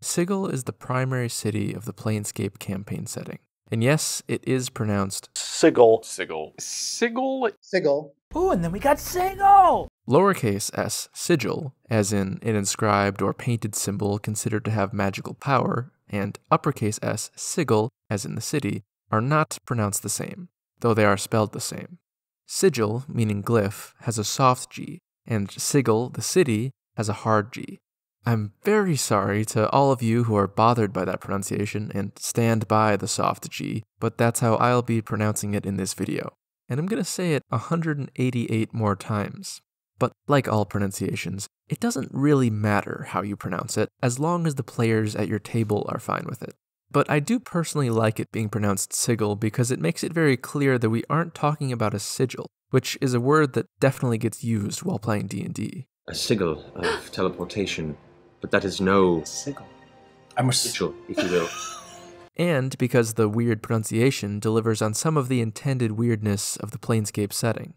Sigil is the primary city of the Planescape campaign setting. And yes, it is pronounced Sigil. Sigil. Sigil. Sigil. Ooh, and then we got Sigil! Lowercase s sigil, as in an inscribed or painted symbol considered to have magical power, and uppercase s sigil, as in the city, are not pronounced the same, though they are spelled the same. Sigil, meaning glyph, has a soft G, and Sigil, the city, has a hard G. I'm very sorry to all of you who are bothered by that pronunciation and stand by the soft G, but that's how I'll be pronouncing it in this video. And I'm gonna say it 188 more times. But like all pronunciations, it doesn't really matter how you pronounce it, as long as the players at your table are fine with it. But I do personally like it being pronounced sigil because it makes it very clear that we aren't talking about a sigil, which is a word that definitely gets used while playing D&D. A sigil of teleportation. But that is no sigil. I'm a sigil, if you will. And because the weird pronunciation delivers on some of the intended weirdness of the Planescape setting.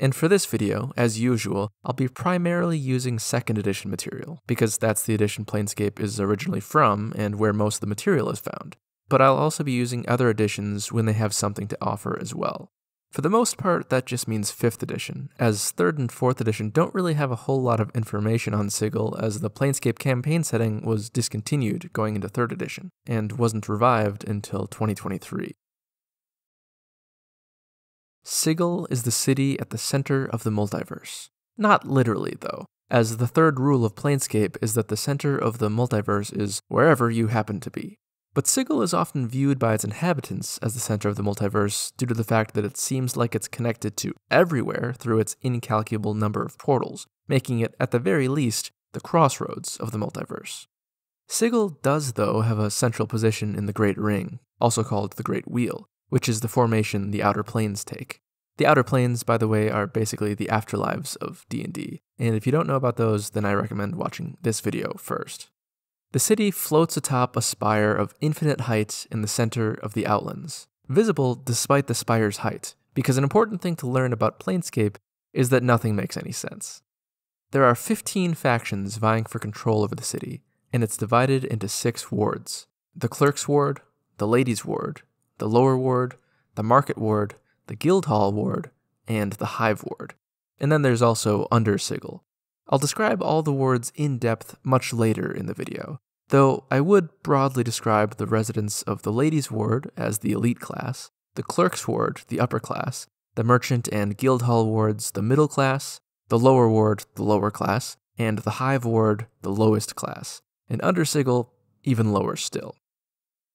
And for this video, as usual, I'll be primarily using 2nd edition material, because that's the edition Planescape is originally from and where most of the material is found. But I'll also be using other editions when they have something to offer as well. For the most part, that just means 5th edition, as 3rd and 4th edition don't really have a whole lot of information on Sigil, as the Planescape campaign setting was discontinued going into 3rd edition, and wasn't revived until 2023. Sigil is the city at the center of the multiverse. Not literally, though, as the 3rd rule of Planescape is that the center of the multiverse is wherever you happen to be. But Sigil is often viewed by its inhabitants as the center of the multiverse due to the fact that it seems like it's connected to everywhere through its incalculable number of portals, making it, at the very least, the crossroads of the multiverse. Sigil does, though, have a central position in the Great Ring, also called the Great Wheel, which is the formation the Outer Planes take. The Outer Planes, by the way, are basically the afterlives of D&D, and if you don't know about those, then I recommend watching this video first. The city floats atop a spire of infinite height in the center of the Outlands, visible despite the spire's height, because an important thing to learn about Planescape is that nothing makes any sense. There are 15 factions vying for control over the city, and it's divided into 6 wards. The Clerks' Ward, the Lady's Ward, the Lower Ward, the Market Ward, the Guildhall Ward, and the Hive Ward. And then there's also Undersigil. I'll describe all the wards in depth much later in the video, though I would broadly describe the residents of the Lady's Ward as the elite class, the Clerks' Ward the upper class, the Merchant and Guildhall Wards the middle class, the Lower Ward the lower class, and the Hive Ward the lowest class, and Undersigil even lower still.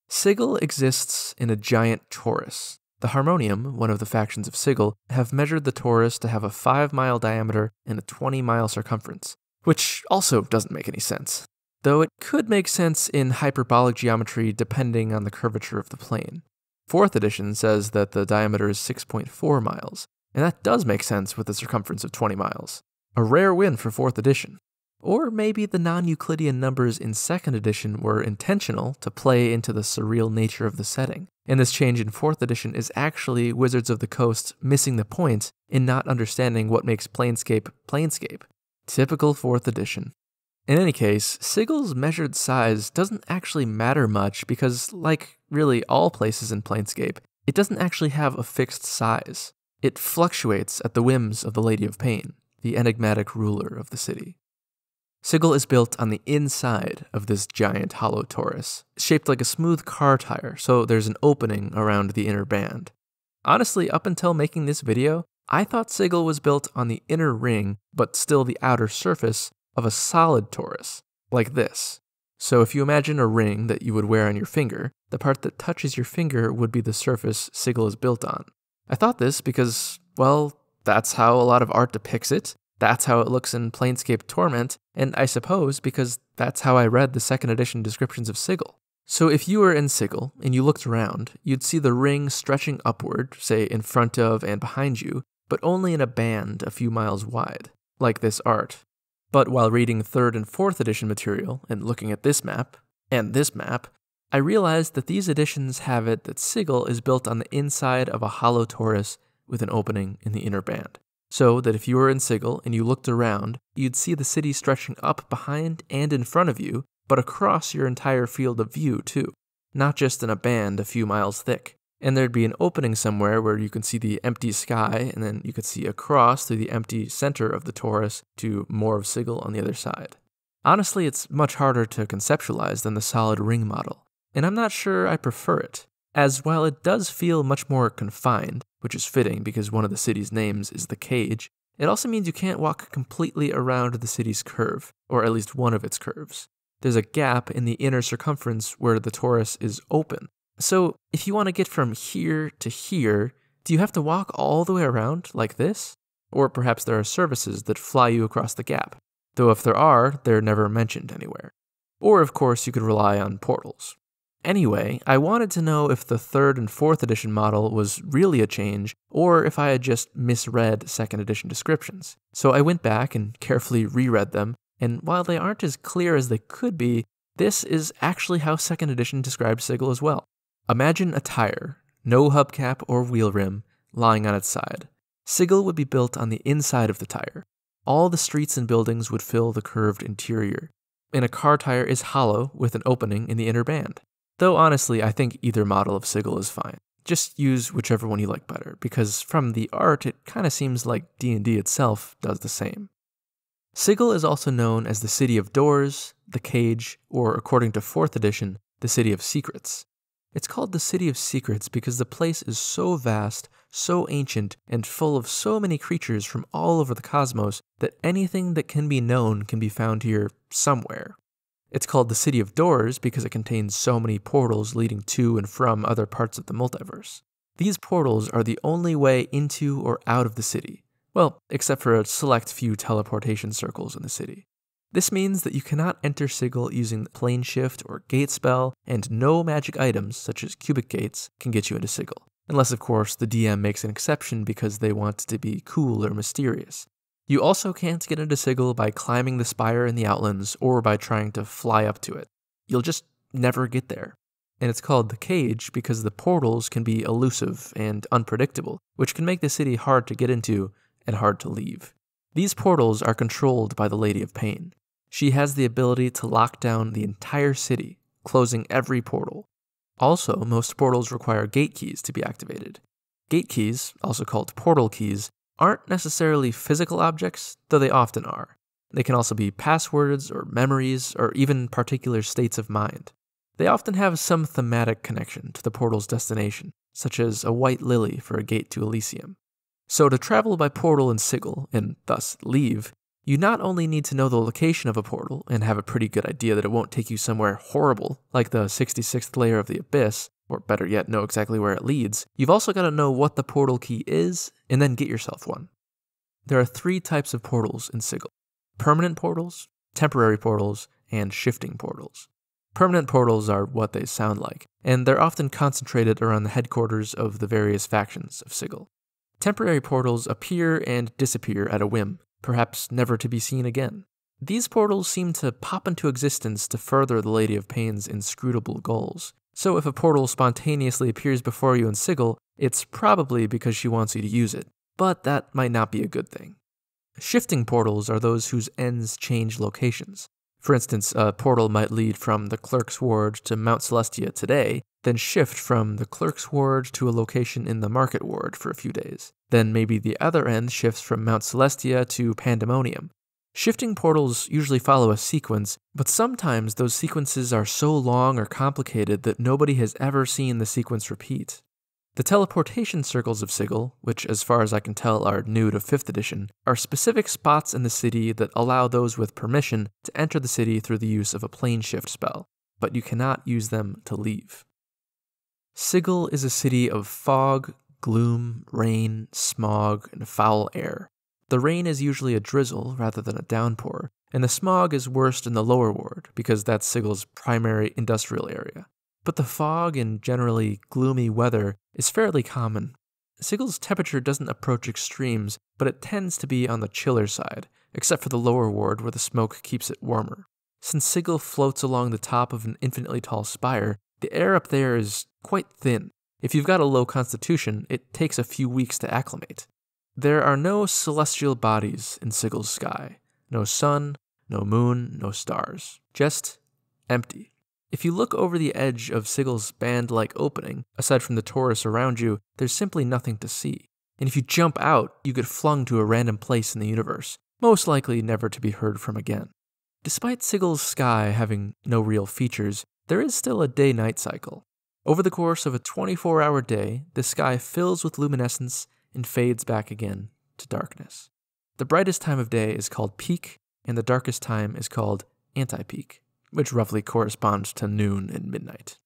Sigil exists in a giant torus. The Harmonium, one of the factions of Sigil, have measured the torus to have a 5-mile diameter and a 20-mile circumference, which also doesn't make any sense, though it could make sense in hyperbolic geometry depending on the curvature of the plane. 4th edition says that the diameter is 6.4 miles, and that does make sense with a circumference of 20 miles. A rare win for 4th edition. Or maybe the non-Euclidean numbers in 2nd edition were intentional to play into the surreal nature of the setting, and this change in 4th edition is actually Wizards of the Coast missing the point in not understanding what makes Planescape Planescape. Typical 4th edition. In any case, Sigil's measured size doesn't actually matter much because, like really all places in Planescape, it doesn't actually have a fixed size. It fluctuates at the whims of the Lady of Pain, the enigmatic ruler of the city. Sigil is built on the inside of this giant hollow torus, shaped like a smooth car tire, so there's an opening around the inner band. Honestly, up until making this video, I thought Sigil was built on the inner ring, but still the outer surface of a solid torus, like this. So if you imagine a ring that you would wear on your finger, the part that touches your finger would be the surface Sigil is built on. I thought this because, well, that's how a lot of art depicts it. That's how it looks in Planescape Torment, and I suppose because that's how I read the 2nd edition descriptions of Sigil. So if you were in Sigil, and you looked around, you'd see the ring stretching upward, say in front of and behind you, but only in a band a few miles wide, like this art. But while reading 3rd and 4th edition material, and looking at this map, and this map, I realized that these editions have it that Sigil is built on the inside of a hollow torus with an opening in the inner band. So that if you were in Sigil and you looked around, you'd see the city stretching up behind and in front of you, but across your entire field of view too, not just in a band a few miles thick. And there'd be an opening somewhere where you can see the empty sky, and then you could see across through the empty center of the torus to more of Sigil on the other side. Honestly, it's much harder to conceptualize than the solid ring model, and I'm not sure I prefer it, as while it does feel much more confined, which is fitting because one of the city's names is the Cage, it also means you can't walk completely around the city's curve, or at least one of its curves. There's a gap in the inner circumference where the torus is open. So, if you want to get from here to here, do you have to walk all the way around like this? Or perhaps there are services that fly you across the gap, though if there are, they're never mentioned anywhere. Or of course you could rely on portals. Anyway, I wanted to know if the 3rd and 4th edition model was really a change, or if I had just misread 2nd edition descriptions. So I went back and carefully reread them, and while they aren't as clear as they could be, this is actually how 2nd edition described Sigil as well. Imagine a tire, no hubcap or wheel rim, lying on its side. Sigil would be built on the inside of the tire. All the streets and buildings would fill the curved interior. And a car tire is hollow with an opening in the inner band. Though honestly, I think either model of Sigil is fine. Just use whichever one you like better, because from the art, it kind of seems like D&D itself does the same. Sigil is also known as the City of Doors, the Cage, or according to 4th edition, the City of Secrets. It's called the City of Secrets because the place is so vast, so ancient, and full of so many creatures from all over the cosmos that anything that can be known can be found here somewhere. It's called the City of Doors because it contains so many portals leading to and from other parts of the multiverse. These portals are the only way into or out of the city. Well, except for a select few teleportation circles in the city. This means that you cannot enter Sigil using the plane shift or gate spell, and no magic items, such as cubic gates, can get you into Sigil. Unless, of course, the DM makes an exception because they want to be cool or mysterious. You also can't get into Sigil by climbing the spire in the Outlands or by trying to fly up to it. You'll just never get there. And it's called the Cage because the portals can be elusive and unpredictable, which can make the city hard to get into and hard to leave. These portals are controlled by the Lady of Pain. She has the ability to lock down the entire city, closing every portal. Also, most portals require gate keys to be activated. Gate keys, also called portal keys, aren't necessarily physical objects, though they often are. They can also be passwords or memories or even particular states of mind. They often have some thematic connection to the portal's destination, such as a white lily for a gate to Elysium. So to travel by portal in Sigil, and thus leave, you not only need to know the location of a portal and have a pretty good idea that it won't take you somewhere horrible, like the 66th layer of the Abyss, or better yet, know exactly where it leads, you've also got to know what the portal key is, and then get yourself one. There are 3 types of portals in Sigil. Permanent portals, temporary portals, and shifting portals. Permanent portals are what they sound like, and they're often concentrated around the headquarters of the various factions of Sigil. Temporary portals appear and disappear at a whim, perhaps never to be seen again. These portals seem to pop into existence to further the Lady of Pain's inscrutable goals. So if a portal spontaneously appears before you in Sigil, it's probably because she wants you to use it, but that might not be a good thing. Shifting portals are those whose ends change locations. For instance, a portal might lead from the Clerks' Ward to Mount Celestia today, then shift from the Clerks' Ward to a location in the Market Ward for a few days. Then maybe the other end shifts from Mount Celestia to Pandemonium. Shifting portals usually follow a sequence, but sometimes those sequences are so long or complicated that nobody has ever seen the sequence repeat. The teleportation circles of Sigil, which as far as I can tell are new to 5th edition, are specific spots in the city that allow those with permission to enter the city through the use of a plane shift spell, but you cannot use them to leave. Sigil is a city of fog, gloom, rain, smog, and foul air. The rain is usually a drizzle rather than a downpour, and the smog is worst in the Lower Ward because that's Sigil's primary industrial area. But the fog and generally gloomy weather is fairly common. Sigil's temperature doesn't approach extremes, but it tends to be on the chiller side, except for the Lower Ward where the smoke keeps it warmer. Since Sigil floats along the top of an infinitely tall spire, the air up there is quite thin. If you've got a low constitution, it takes a few weeks to acclimate. There are no celestial bodies in Sigil's sky. No sun, no moon, no stars. Just empty. If you look over the edge of Sigil's band-like opening, aside from the torus around you, there's simply nothing to see. And if you jump out, you get flung to a random place in the universe, most likely never to be heard from again. Despite Sigil's sky having no real features, there is still a day-night cycle. Over the course of a 24-hour day, the sky fills with luminescence and fades back again to darkness. The brightest time of day is called peak, and the darkest time is called anti-peak, which roughly corresponds to noon and midnight.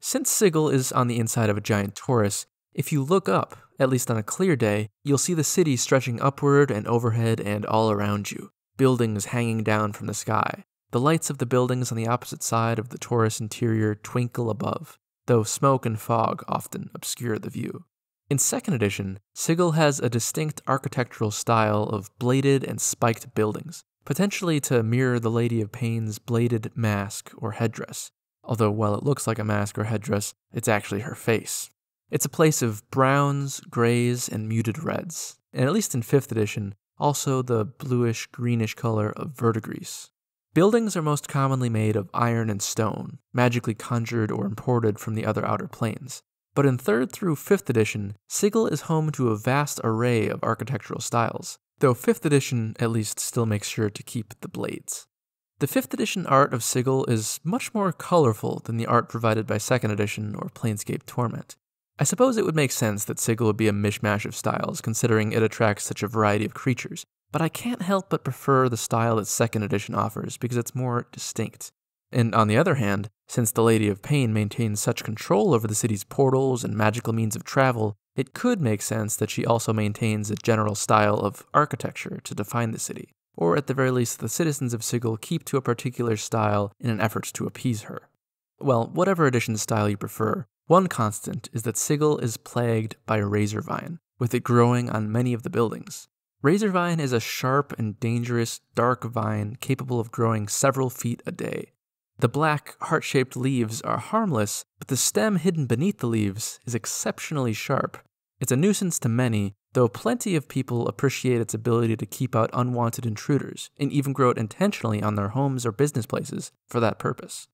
Since Sigil is on the inside of a giant torus, if you look up, at least on a clear day, you'll see the city stretching upward and overhead and all around you, buildings hanging down from the sky. The lights of the buildings on the opposite side of the torus interior twinkle above, though smoke and fog often obscure the view. In 2nd edition, Sigil has a distinct architectural style of bladed and spiked buildings, potentially to mirror the Lady of Pain's bladed mask or headdress, although while it looks like a mask or headdress, it's actually her face. It's a place of browns, grays, and muted reds, and at least in 5th edition, also the bluish-greenish color of verdigris. Buildings are most commonly made of iron and stone, magically conjured or imported from the other Outer Planes, but in 3rd through 5th edition, Sigil is home to a vast array of architectural styles, though 5th edition at least still makes sure to keep the blades. The 5th edition art of Sigil is much more colorful than the art provided by 2nd edition or Planescape Torment. I suppose it would make sense that Sigil would be a mishmash of styles considering it attracts such a variety of creatures, but I can't help but prefer the style that 2nd edition offers because it's more distinct. And on the other hand, since the Lady of Pain maintains such control over the city's portals and magical means of travel, it could make sense that she also maintains a general style of architecture to define the city, or at the very least the citizens of Sigil keep to a particular style in an effort to appease her. Well, whatever edition style you prefer, one constant is that Sigil is plagued by Razorvine, with it growing on many of the buildings. Razorvine is a sharp and dangerous dark vine capable of growing several feet a day. The black, heart-shaped leaves are harmless, but the stem hidden beneath the leaves is exceptionally sharp. It's a nuisance to many, though plenty of people appreciate its ability to keep out unwanted intruders, and even grow it intentionally on their homes or business places for that purpose.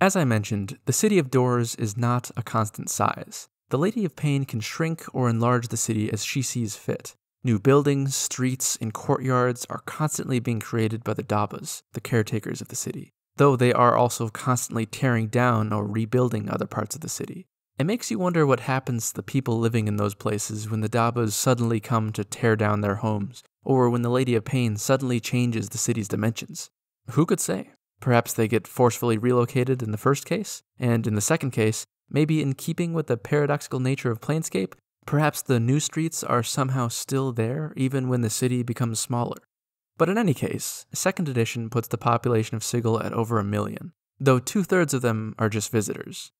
As I mentioned, the City of Doors is not a constant size. The Lady of Pain can shrink or enlarge the city as she sees fit. New buildings, streets, and courtyards are constantly being created by the Dabus, the caretakers of the city, though they are also constantly tearing down or rebuilding other parts of the city. It makes you wonder what happens to the people living in those places when the Dabus suddenly come to tear down their homes, or when the Lady of Pain suddenly changes the city's dimensions. Who could say? Perhaps they get forcefully relocated in the 1st case, and in the 2nd case, maybe in keeping with the paradoxical nature of Planescape, perhaps the new streets are somehow still there even when the city becomes smaller. But in any case, 2nd edition puts the population of Sigil at over 1 million, though 2/3 of them are just visitors.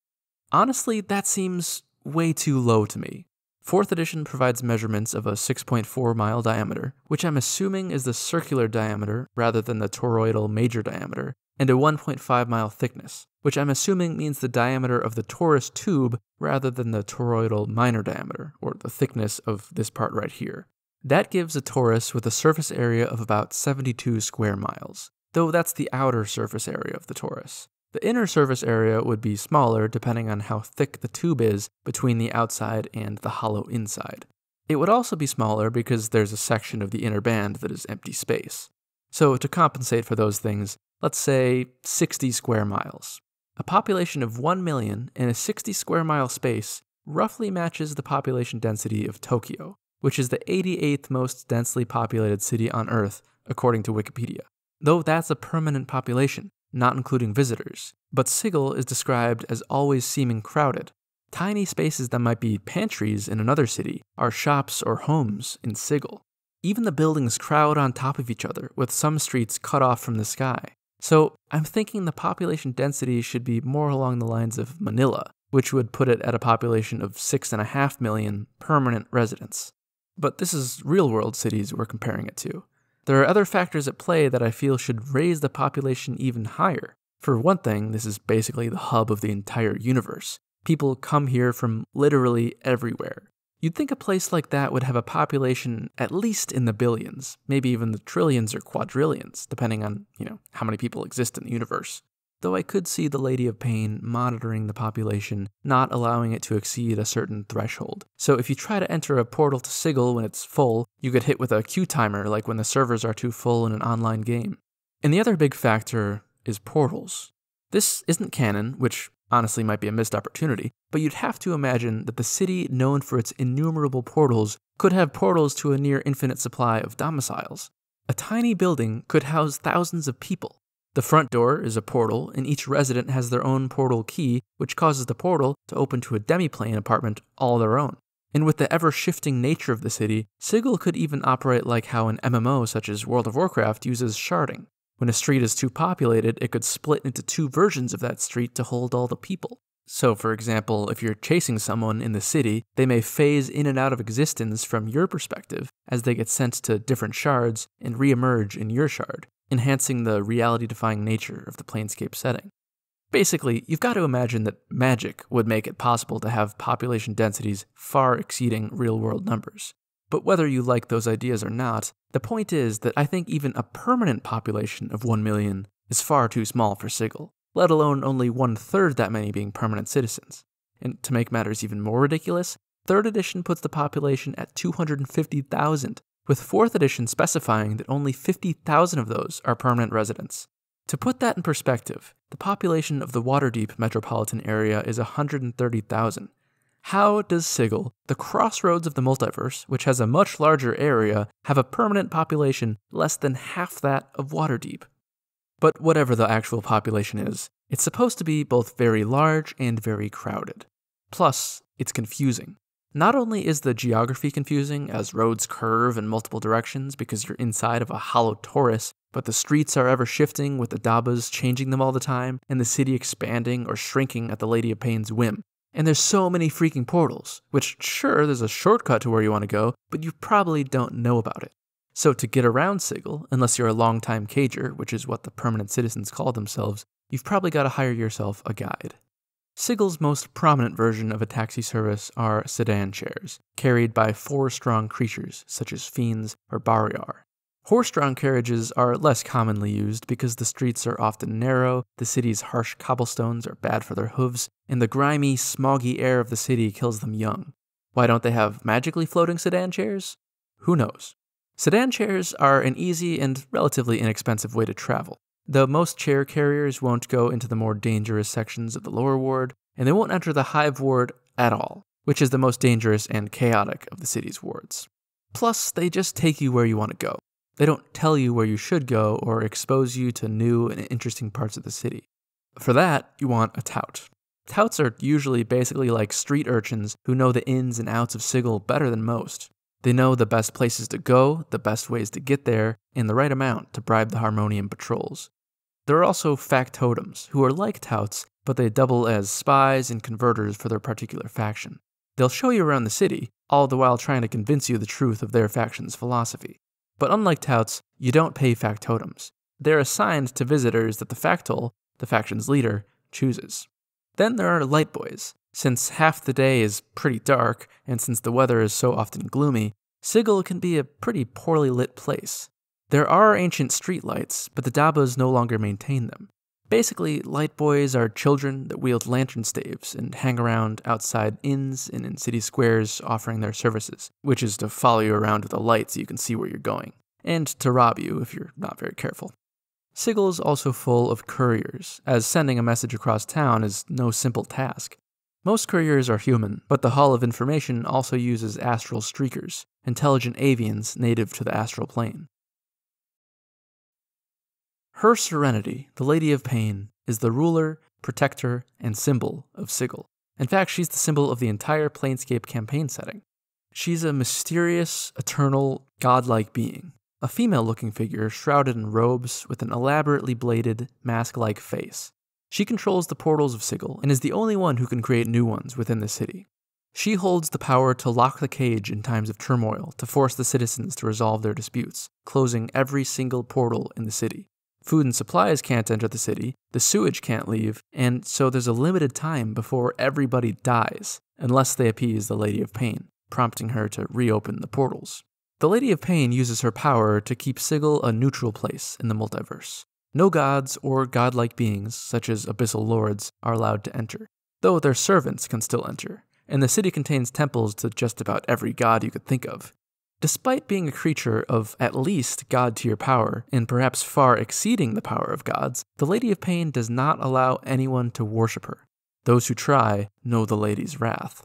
Honestly, that seems way too low to me. 4th edition provides measurements of a 6.4 mile diameter, which I'm assuming is the circular diameter rather than the toroidal major diameter, and a 1.5 mile thickness, which I'm assuming means the diameter of the torus tube rather than the toroidal minor diameter, or the thickness of this part right here. That gives a torus with a surface area of about 72 square miles, though that's the outer surface area of the torus. The inner surface area would be smaller depending on how thick the tube is between the outside and the hollow inside. It would also be smaller because there's a section of the inner band that is empty space. So to compensate for those things, let's say 60 square miles. A population of 1 million in a 60 square mile space roughly matches the population density of Tokyo, which is the 88th most densely populated city on Earth, according to Wikipedia. Though that's a permanent population, not including visitors. But Sigil is described as always seeming crowded. Tiny spaces that might be pantries in another city are shops or homes in Sigil. Even the buildings crowd on top of each other, with some streets cut off from the sky. So I'm thinking the population density should be more along the lines of Manila, which would put it at a population of 6.5 million permanent residents. But this is real-world cities we're comparing it to. There are other factors at play that I feel should raise the population even higher. For one thing, this is basically the hub of the entire universe. People come here from literally everywhere. You'd think a place like that would have a population at least in the billions, maybe even the trillions or quadrillions, depending on, how many people exist in the universe. though I could see the Lady of Pain monitoring the population, not allowing it to exceed a certain threshold. So if you try to enter a portal to Sigil when it's full, you get hit with a queue timer like when the servers are too full in an online game. And the other big factor is portals. This isn't canon, which honestly might be a missed opportunity, but you'd have to imagine that the city known for its innumerable portals could have portals to a near infinite supply of domiciles. A tiny building could house thousands of people. The front door is a portal, and each resident has their own portal key, which causes the portal to open to a demiplane apartment all their own. And with the ever-shifting nature of the city, Sigil could even operate like how an MMO such as World of Warcraft uses sharding. When a street is too populated, it could split into two versions of that street to hold all the people. So, for example, if you're chasing someone in the city, they may phase in and out of existence from your perspective as they get sent to different shards and reemerge in your shard, enhancing the reality-defying nature of the Planescape setting. Basically, you've got to imagine that magic would make it possible to have population densities far exceeding real-world numbers. But whether you like those ideas or not, the point is that I think even a permanent population of 1 million is far too small for Sigil, let alone only one-third that many being permanent citizens. And to make matters even more ridiculous, 3rd edition puts the population at 250,000, with 4th edition specifying that only 50,000 of those are permanent residents. To put that in perspective, the population of the Waterdeep metropolitan area is 130,000. How does Sigil, the crossroads of the multiverse, which has a much larger area, have a permanent population less than half that of Waterdeep? But whatever the actual population is, it's supposed to be both very large and very crowded. Plus, it's confusing. Not only is the geography confusing, as roads curve in multiple directions because you're inside of a hollow torus, but the streets are ever shifting, with the Dabus changing them all the time, and the city expanding or shrinking at the Lady of Pain's whim. And there's so many freaking portals, which sure, there's a shortcut to where you want to go, but you probably don't know about it. So to get around Sigil, unless you're a longtime cager, which is what the permanent citizens call themselves, you've probably got to hire yourself a guide. Sigil's most prominent version of a taxi service are sedan chairs, carried by 4 strong creatures, such as fiends or barriar. Horse-drawn carriages are less commonly used because the streets are often narrow, the city's harsh cobblestones are bad for their hooves, and the grimy, smoggy air of the city kills them young. Why don't they have magically floating sedan chairs? Who knows? Sedan chairs are an easy and relatively inexpensive way to travel, though most chair carriers won't go into the more dangerous sections of the Lower Ward, and they won't enter the Hive Ward at all, which is the most dangerous and chaotic of the city's wards. Plus, they just take you where you want to go. They don't tell you where you should go or expose you to new and interesting parts of the city. For that, you want a tout. Touts are usually basically like street urchins who know the ins and outs of Sigil better than most. They know the best places to go, the best ways to get there, and the right amount to bribe the Harmonium patrols. There are also factotums, who are like touts, but they double as spies and converters for their particular faction. They'll show you around the city, all the while trying to convince you the truth of their faction's philosophy. But unlike touts, you don't pay factotums. They're assigned to visitors that the factol, the faction's leader, chooses. Then there are light boys. Since half the day is pretty dark, and since the weather is so often gloomy, Sigil can be a pretty poorly lit place. There are ancient streetlights, but the Dabas no longer maintain them. Basically, light boys are children that wield lantern staves and hang around outside inns and in city squares offering their services, which is to follow you around with a light so you can see where you're going, and to rob you if you're not very careful. Sigil's also full of couriers, as sending a message across town is no simple task. Most couriers are human, but the Hall of Information also uses astral streakers, intelligent avians native to the astral plane. Her Serenity, the Lady of Pain, is the ruler, protector, and symbol of Sigil. In fact, she's the symbol of the entire Planescape campaign setting. She's a mysterious, eternal, godlike being, a female-looking figure shrouded in robes with an elaborately bladed, mask-like face. She controls the portals of Sigil and is the only one who can create new ones within the city. She holds the power to lock the cage in times of turmoil to force the citizens to resolve their disputes, closing every single portal in the city. Food and supplies can't enter the city, the sewage can't leave, and so there's a limited time before everybody dies, unless they appease the Lady of Pain, prompting her to reopen the portals. The Lady of Pain uses her power to keep Sigil a neutral place in the multiverse. No gods or godlike beings, such as abyssal lords, are allowed to enter, though their servants can still enter, and the city contains temples to just about every god you could think of. Despite being a creature of at least god-tier power, and perhaps far exceeding the power of gods, the Lady of Pain does not allow anyone to worship her. Those who try know the Lady's wrath.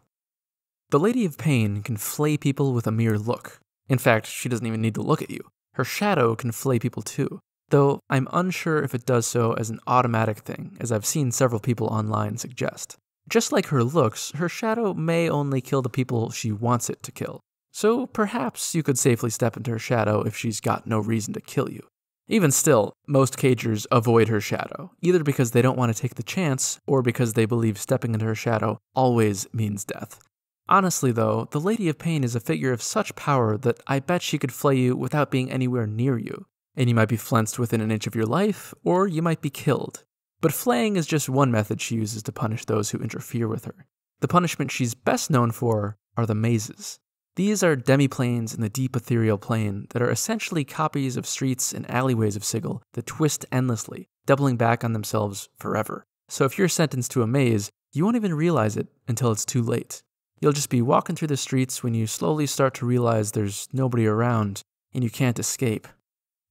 The Lady of Pain can flay people with a mere look. In fact, she doesn't even need to look at you. Her shadow can flay people too, though I'm unsure if it does so as an automatic thing, as I've seen several people online suggest. Just like her looks, her shadow may only kill the people she wants it to kill, so perhaps you could safely step into her shadow if she's got no reason to kill you. Even still, most cagers avoid her shadow, either because they don't want to take the chance, or because they believe stepping into her shadow always means death. Honestly though, the Lady of Pain is a figure of such power that I bet she could flay you without being anywhere near you, and you might be flensed within an inch of your life, or you might be killed. But flaying is just one method she uses to punish those who interfere with her. The punishment she's best known for are the mazes. These are demi-planes in the deep ethereal plane that are essentially copies of streets and alleyways of Sigil that twist endlessly, doubling back on themselves forever. So if you're sentenced to a maze, you won't even realize it until it's too late. You'll just be walking through the streets when you slowly start to realize there's nobody around and you can't escape.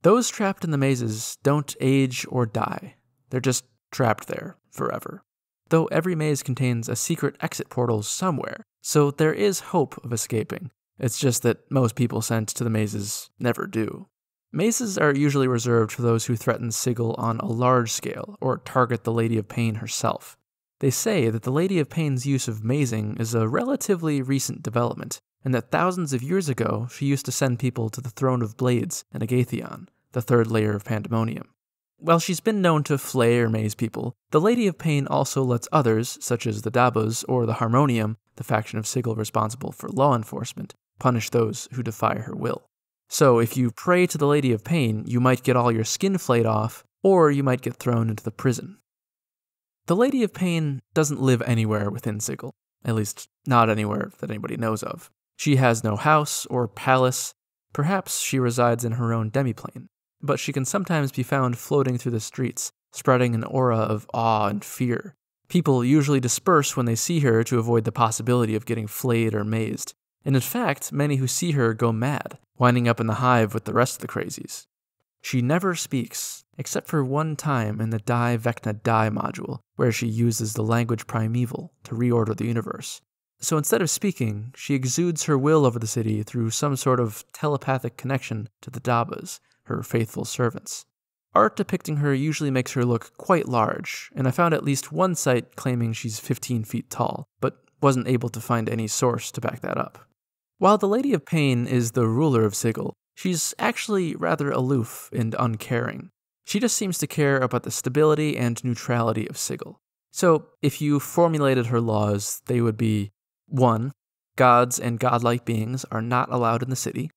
Those trapped in the mazes don't age or die. They're just trapped there forever. Though every maze contains a secret exit portal somewhere, so there is hope of escaping. It's just that most people sent to the mazes never do. Mazes are usually reserved for those who threaten Sigil on a large scale or target the Lady of Pain herself. They say that the Lady of Pain's use of mazing is a relatively recent development, and that thousands of years ago she used to send people to the Throne of Blades and Agatheon, the third layer of Pandemonium. While she's been known to flay or maze people, the Lady of Pain also lets others, such as the Dabus or the Harmonium, the faction of Sigil responsible for law enforcement, punish those who defy her will. So if you pray to the Lady of Pain, you might get all your skin flayed off, or you might get thrown into the prison. The Lady of Pain doesn't live anywhere within Sigil, at least not anywhere that anybody knows of. She has no house or palace. Perhaps she resides in her own demiplane, but she can sometimes be found floating through the streets, spreading an aura of awe and fear. People usually disperse when they see her to avoid the possibility of getting flayed or mazed, and in fact, many who see her go mad, winding up in the hive with the rest of the crazies. She never speaks, except for one time in the Die Vecna Die module, where she uses the language primeval to reorder the universe. So instead of speaking, she exudes her will over the city through some sort of telepathic connection to the Dabas, her faithful servants. Art depicting her usually makes her look quite large, and I found at least one site claiming she's 15 feet tall, but wasn't able to find any source to back that up. While the Lady of Pain is the ruler of Sigil, she's actually rather aloof and uncaring. She just seems to care about the stability and neutrality of Sigil. So if you formulated her laws, they would be 1. Gods and godlike beings are not allowed in the city.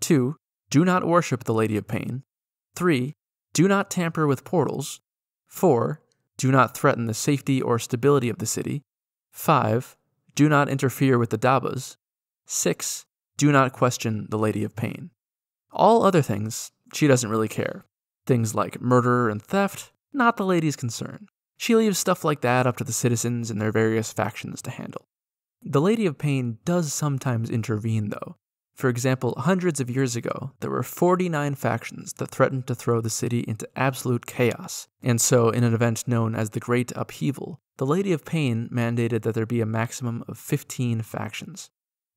2. Do not worship the Lady of Pain. 3. Do not tamper with portals. 4. Do not threaten the safety or stability of the city. 5. Do not interfere with the Dabas. 6. Do not question the Lady of Pain. All other things, she doesn't really care. Things like murder and theft, not the lady's concern. She leaves stuff like that up to the citizens and their various factions to handle. The Lady of Pain does sometimes intervene though. For example, hundreds of years ago, there were 49 factions that threatened to throw the city into absolute chaos, and so in an event known as the Great Upheaval, the Lady of Pain mandated that there be a maximum of 15 factions.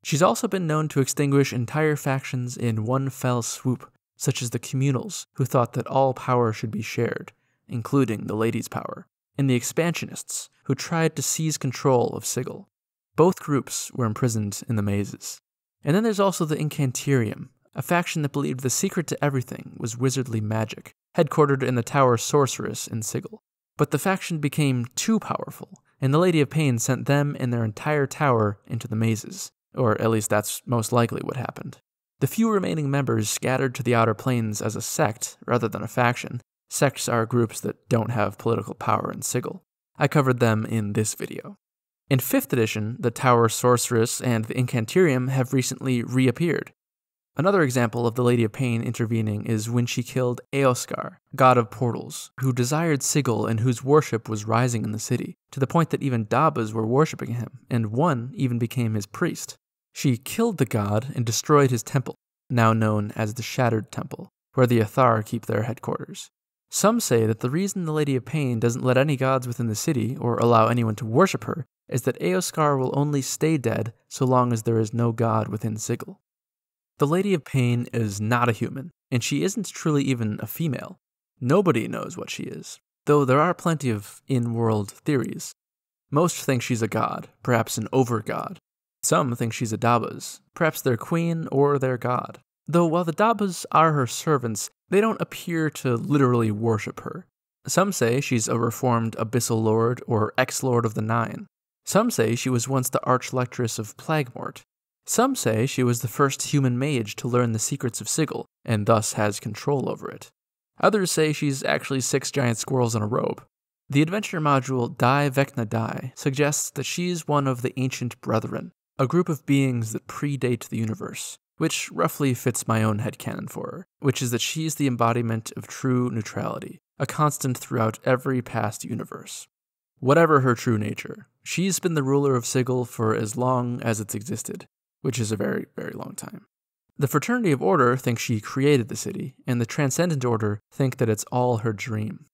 She's also been known to extinguish entire factions in one fell swoop, such as the Communals, who thought that all power should be shared, including the Lady's power, and the Expansionists, who tried to seize control of Sigil. Both groups were imprisoned in the mazes. And then there's also the Incantarium, a faction that believed the secret to everything was wizardly magic, headquartered in the Tower Sorceress in Sigil. But the faction became too powerful, and the Lady of Pain sent them and their entire tower into the mazes, or at least that's most likely what happened. The few remaining members scattered to the Outer Planes as a sect rather than a faction. Sects are groups that don't have political power in Sigil. I covered them in this video. In 5th edition, the Tower Sorceress and the Incantarium have recently reappeared. Another example of the Lady of Pain intervening is when she killed Eoskar, god of portals, who desired Sigil and whose worship was rising in the city, to the point that even Dabus were worshipping him, and one even became his priest. She killed the god and destroyed his temple, now known as the Shattered Temple, where the Athar keep their headquarters. Some say that the reason the Lady of Pain doesn't let any gods within the city, or allow anyone to worship her, is that Eoskar will only stay dead so long as there is no god within Sigil. The Lady of Pain is not a human, and she isn't truly even a female. Nobody knows what she is, though there are plenty of in-world theories. Most think she's a god, perhaps an over-god. Some think she's a Dabus, perhaps their queen or their god. Though while the Dabas are her servants, they don't appear to literally worship her. Some say she's a reformed abyssal lord or ex-lord of the Nine. Some say she was once the arch-lecturess of Plagmort. Some say she was the first human mage to learn the secrets of Sigil, and thus has control over it. Others say she's actually 6 giant squirrels in a robe. The adventure module Die Vecna Die suggests that she's one of the Ancient Brethren, a group of beings that predate the universe, which roughly fits my own headcanon for her, which is that she's the embodiment of true neutrality, a constant throughout every past universe. Whatever her true nature, she's been the ruler of Sigil for as long as it's existed, which is a very, very long time. The Fraternity of Order thinks she created the city, and the Transcendent Order think that it's all her dream.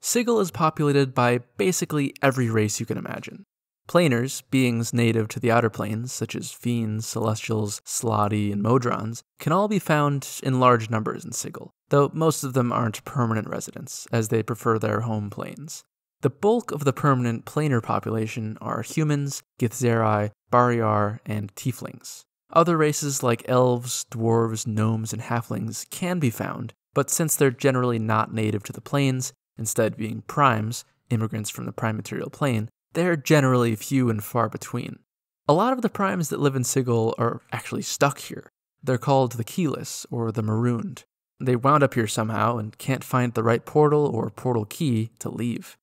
Sigil is populated by basically every race you can imagine. Planers, beings native to the Outer Planes, such as Fiends, Celestials, Slotty, and Modrons, can all be found in large numbers in Sigil, though most of them aren't permanent residents, as they prefer their home planes. The bulk of the permanent planar population are humans, Githzerai, Barriar, and Tieflings. Other races like elves, dwarves, gnomes, and halflings can be found, but since they're generally not native to the planes, instead being primes, immigrants from the prime material plane, they're generally few and far between. A lot of the primes that live in Sigil are actually stuck here. They're called the Keyless, or the Marooned. They wound up here somehow and can't find the right portal or portal key to leave.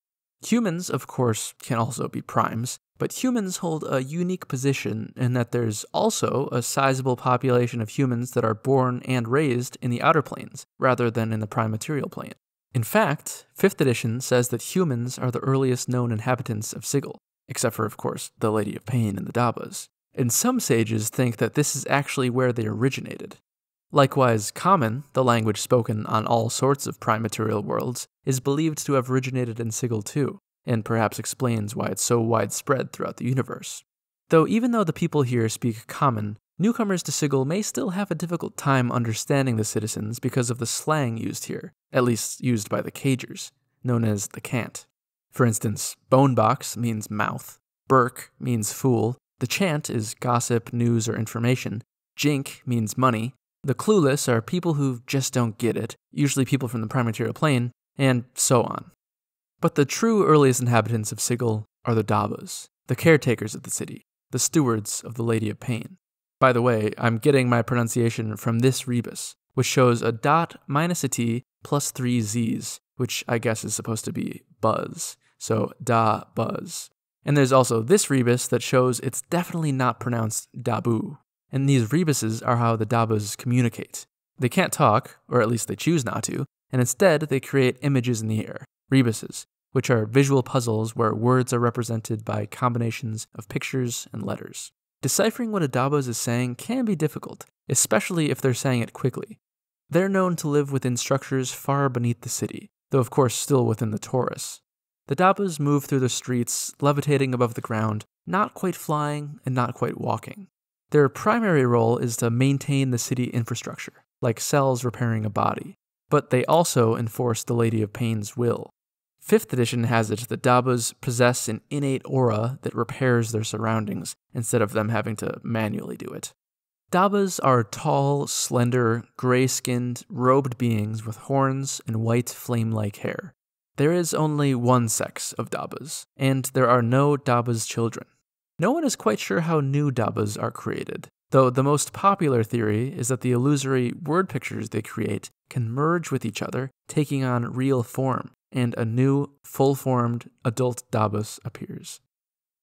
Humans, of course, can also be primes, but humans hold a unique position in that there's also a sizable population of humans that are born and raised in the Outer Planes, rather than in the prime material plane. In fact, 5th edition says that humans are the earliest known inhabitants of Sigil, except for, of course, the Lady of Pain and the Dabas, and some sages think that this is actually where they originated. Likewise, Common, the language spoken on all sorts of prime material worlds, is believed to have originated in Sigil too, and perhaps explains why it's so widespread throughout the universe. Though even though the people here speak Common, newcomers to Sigil may still have a difficult time understanding the citizens because of the slang used here, at least used by the Cagers, known as the Cant. For instance, Bonebox means mouth, Burk means fool, the Chant is gossip, news, or information, Jink means money, the Clueless are people who just don't get it, usually people from the prime material plane, and so on. But the true earliest inhabitants of Sigil are the Dabas, the caretakers of the city, the stewards of the Lady of Pain. By the way, I'm getting my pronunciation from this rebus, which shows a dot minus a T plus 3 Z's, which I guess is supposed to be buzz, so da buzz. And there's also this rebus that shows it's definitely not pronounced dabu. And these rebuses are how the Dabas communicate. They can't talk, or at least they choose not to, and instead they create images in the air, rebuses, which are visual puzzles where words are represented by combinations of pictures and letters. Deciphering what a Dabas is saying can be difficult, especially if they're saying it quickly. They're known to live within structures far beneath the city, though of course still within the Taurus. The Dabas move through the streets, levitating above the ground, not quite flying and not quite walking. Their primary role is to maintain the city infrastructure, like cells repairing a body, but they also enforce the Lady of Pain's will. 5th edition has it that Dabas possess an innate aura that repairs their surroundings, instead of them having to manually do it. Dabas are tall, slender, gray-skinned, robed beings with horns and white flame-like hair. There is only one sex of Dabas, and there are no Dabas children. No one is quite sure how new Dabas are created, though the most popular theory is that the illusory word pictures they create can merge with each other, taking on real form, and a new, full-formed adult Dabas appears.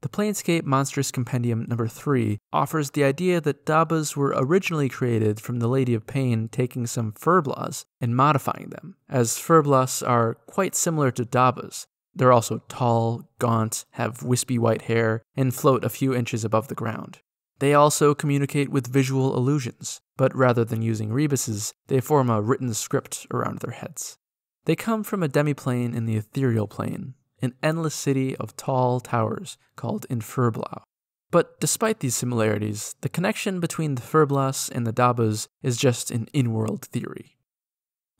The Planescape Monsters Compendium number 3 offers the idea that Dabus were originally created from the Lady of Pain taking some Furblas and modifying them, as Furblas are quite similar to Dabus. They're also tall, gaunt, have wispy white hair, and float a few inches above the ground. They also communicate with visual illusions, but rather than using rebuses, they form a written script around their heads. They come from a demiplane in the ethereal plane, an endless city of tall towers called Inferblau. But despite these similarities, the connection between the Furblas and the Dabus is just an in-world theory.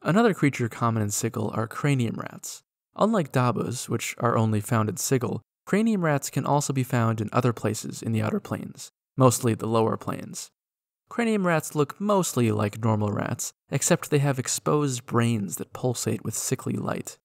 Another creature common in Sigil are cranium rats. Unlike Dabus, which are only found in Sigil, cranium rats can also be found in other places in the Outer Planes, mostly the Lower Planes. Cranium rats look mostly like normal rats, except they have exposed brains that pulsate with sickly light.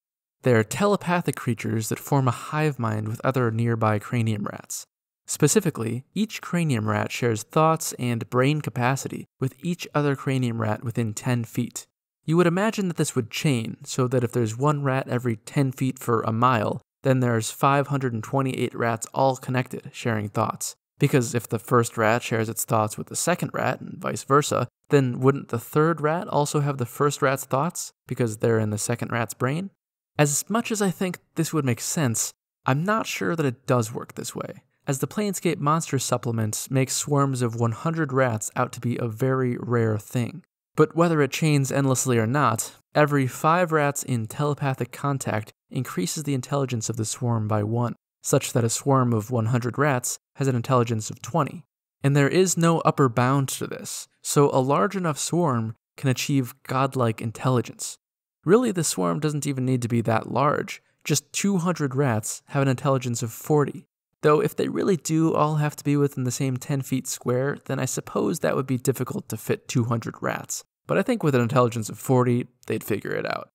They are telepathic creatures that form a hive mind with other nearby cranium rats. Specifically, each cranium rat shares thoughts and brain capacity with each other cranium rat within 10 feet. You would imagine that this would chain, so that if there's one rat every 10 feet for a mile, then there's 528 rats all connected, sharing thoughts. Because if the first rat shares its thoughts with the second rat, and vice versa, then wouldn't the third rat also have the first rat's thoughts, because they're in the second rat's brain? As much as I think this would make sense, I'm not sure that it does work this way, as the Planescape Monster Supplement makes swarms of 100 rats out to be a very rare thing. But whether it chains endlessly or not, every 5 rats in telepathic contact increases the intelligence of the swarm by 1, such that a swarm of 100 rats has an intelligence of 20. And there is no upper bound to this, so a large enough swarm can achieve godlike intelligence. Really, the swarm doesn't even need to be that large. Just 200 rats have an intelligence of 40. Though if they really do all have to be within the same 10 feet square, then I suppose that would be difficult to fit 200 rats. But I think with an intelligence of 40, they'd figure it out.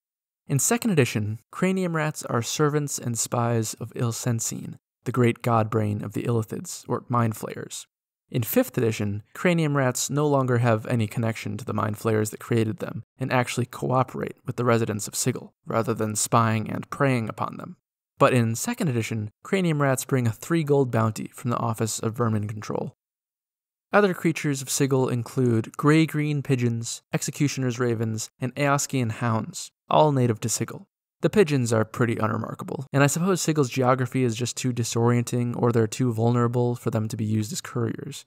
In 2nd edition, cranium rats are servants and spies of Ilsensine, the great god brain of the Illithids, or Mind Flayers. In 5th edition, cranium rats no longer have any connection to the Mind Flayers that created them, and actually cooperate with the residents of Sigil, rather than spying and preying upon them. But in 2nd edition, cranium rats bring a 3 gold bounty from the Office of Vermin Control. Other creatures of Sigil include grey-green pigeons, executioner's ravens, and Eoskian hounds, all native to Sigil. The pigeons are pretty unremarkable, and I suppose Sigil's geography is just too disorienting or they're too vulnerable for them to be used as couriers.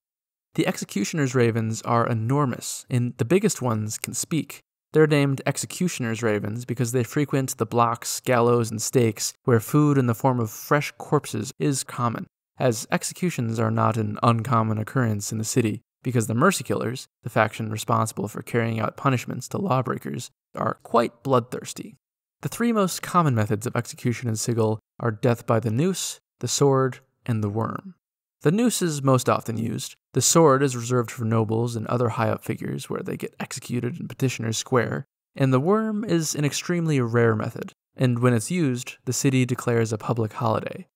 The Executioner's Ravens are enormous, and the biggest ones can speak. They're named Executioner's Ravens because they frequent the blocks, gallows, and stakes where food in the form of fresh corpses is common, as executions are not an uncommon occurrence in the city, because the Mercy Killers, the faction responsible for carrying out punishments to lawbreakers, are quite bloodthirsty. The 3 most common methods of execution in Sigil are death by the noose, the sword, and the worm. The noose is most often used. The sword is reserved for nobles and other high-up figures where they get executed in Petitioner's Square, and the worm is an extremely rare method, and when it's used, the city declares a public holiday.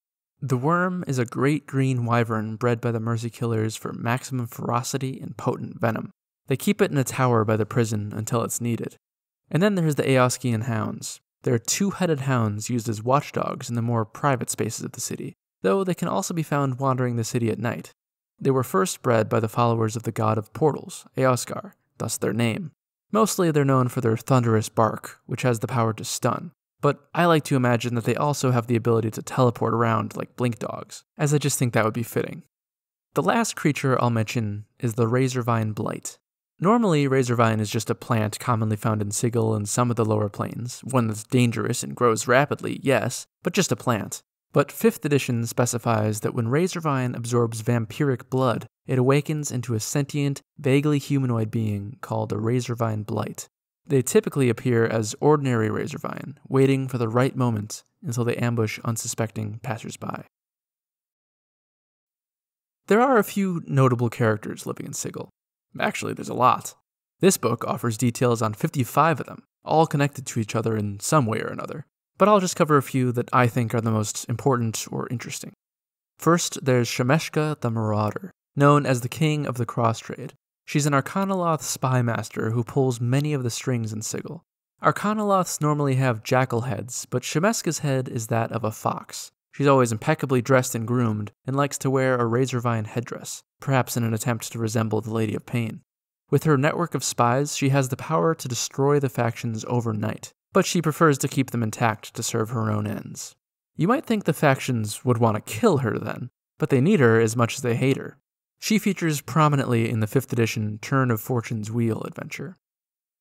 The worm is a great green wyvern bred by the Mercy Killers for maximum ferocity and potent venom. They keep it in a tower by the prison until it's needed. And then there's the Eoskian hounds. They're 2-headed hounds used as watchdogs in the more private spaces of the city, though they can also be found wandering the city at night. They were first bred by the followers of the god of portals, Eoskar, thus their name. Mostly they're known for their thunderous bark, which has the power to stun, but I like to imagine that they also have the ability to teleport around like blink dogs, as I just think that would be fitting. The last creature I'll mention is the Razorvine Blight. Normally, Razorvine is just a plant commonly found in Sigil and some of the Lower Planes, one that's dangerous and grows rapidly, yes, but just a plant. But 5th edition specifies that when Razorvine absorbs vampiric blood, it awakens into a sentient, vaguely humanoid being called a Razorvine Blight. They typically appear as ordinary Razorvine, waiting for the right moment until they ambush unsuspecting passersby. There are a few notable characters living in Sigil. Actually, there's a lot. This book offers details on 55 of them, all connected to each other in some way or another, but I'll just cover a few that I think are the most important or interesting. First, there's Shemeshka the Marauder, known as the King of the Cross Trade. She's an Arcanoloth spy master who pulls many of the strings in Sigil. Arcanoloths normally have jackal heads, but Shemeshka's head is that of a fox. She's always impeccably dressed and groomed, and likes to wear a Razorvine headdress, perhaps in an attempt to resemble the Lady of Pain. With her network of spies, she has the power to destroy the factions overnight, but she prefers to keep them intact to serve her own ends. You might think the factions would want to kill her then, but they need her as much as they hate her. She features prominently in the 5th edition Turn of Fortune's Wheel adventure.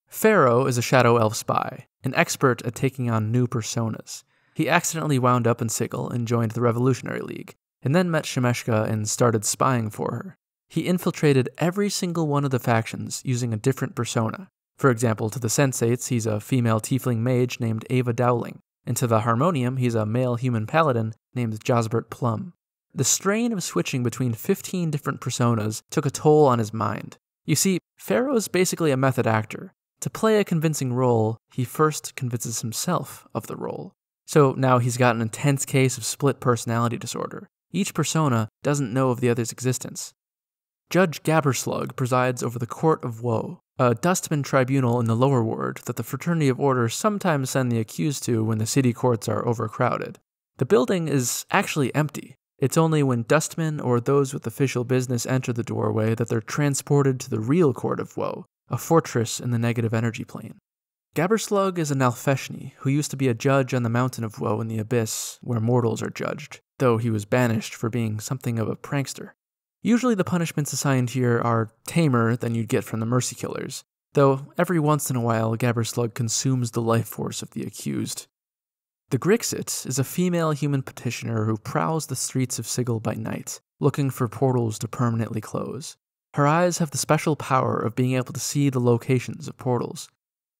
Pharaoh is a Shadow Elf spy, an expert at taking on new personas. He accidentally wound up in Sigil and joined the Revolutionary League, and then met Shemeshka and started spying for her. He infiltrated every single one of the factions using a different persona. For example, to the Sensates, he's a female tiefling mage named Ava Dowling, and to the Harmonium, he's a male human paladin named Josbert Plum. The strain of switching between 15 different personas took a toll on his mind. You see, Pharaoh's basically a method actor. To play a convincing role, he first convinces himself of the role. So now he's got an intense case of split personality disorder. Each persona doesn't know of the other's existence. Judge Gabberslug presides over the Court of Woe, a Dustmen tribunal in the Lower Ward that the Fraternity of Order sometimes send the accused to when the city courts are overcrowded. The building is actually empty. It's only when Dustmen or those with official business enter the doorway that they're transported to the real Court of Woe, a fortress in the negative energy plane. Gabberslug is an Alfeshni who used to be a judge on the Mountain of Woe in the Abyss, where mortals are judged, though he was banished for being something of a prankster. Usually the punishments assigned here are tamer than you'd get from the Mercy Killers, though every once in a while Gabberslug consumes the life force of the accused. The Grixit is a female human petitioner who prowls the streets of Sigil by night, looking for portals to permanently close. Her eyes have the special power of being able to see the locations of portals.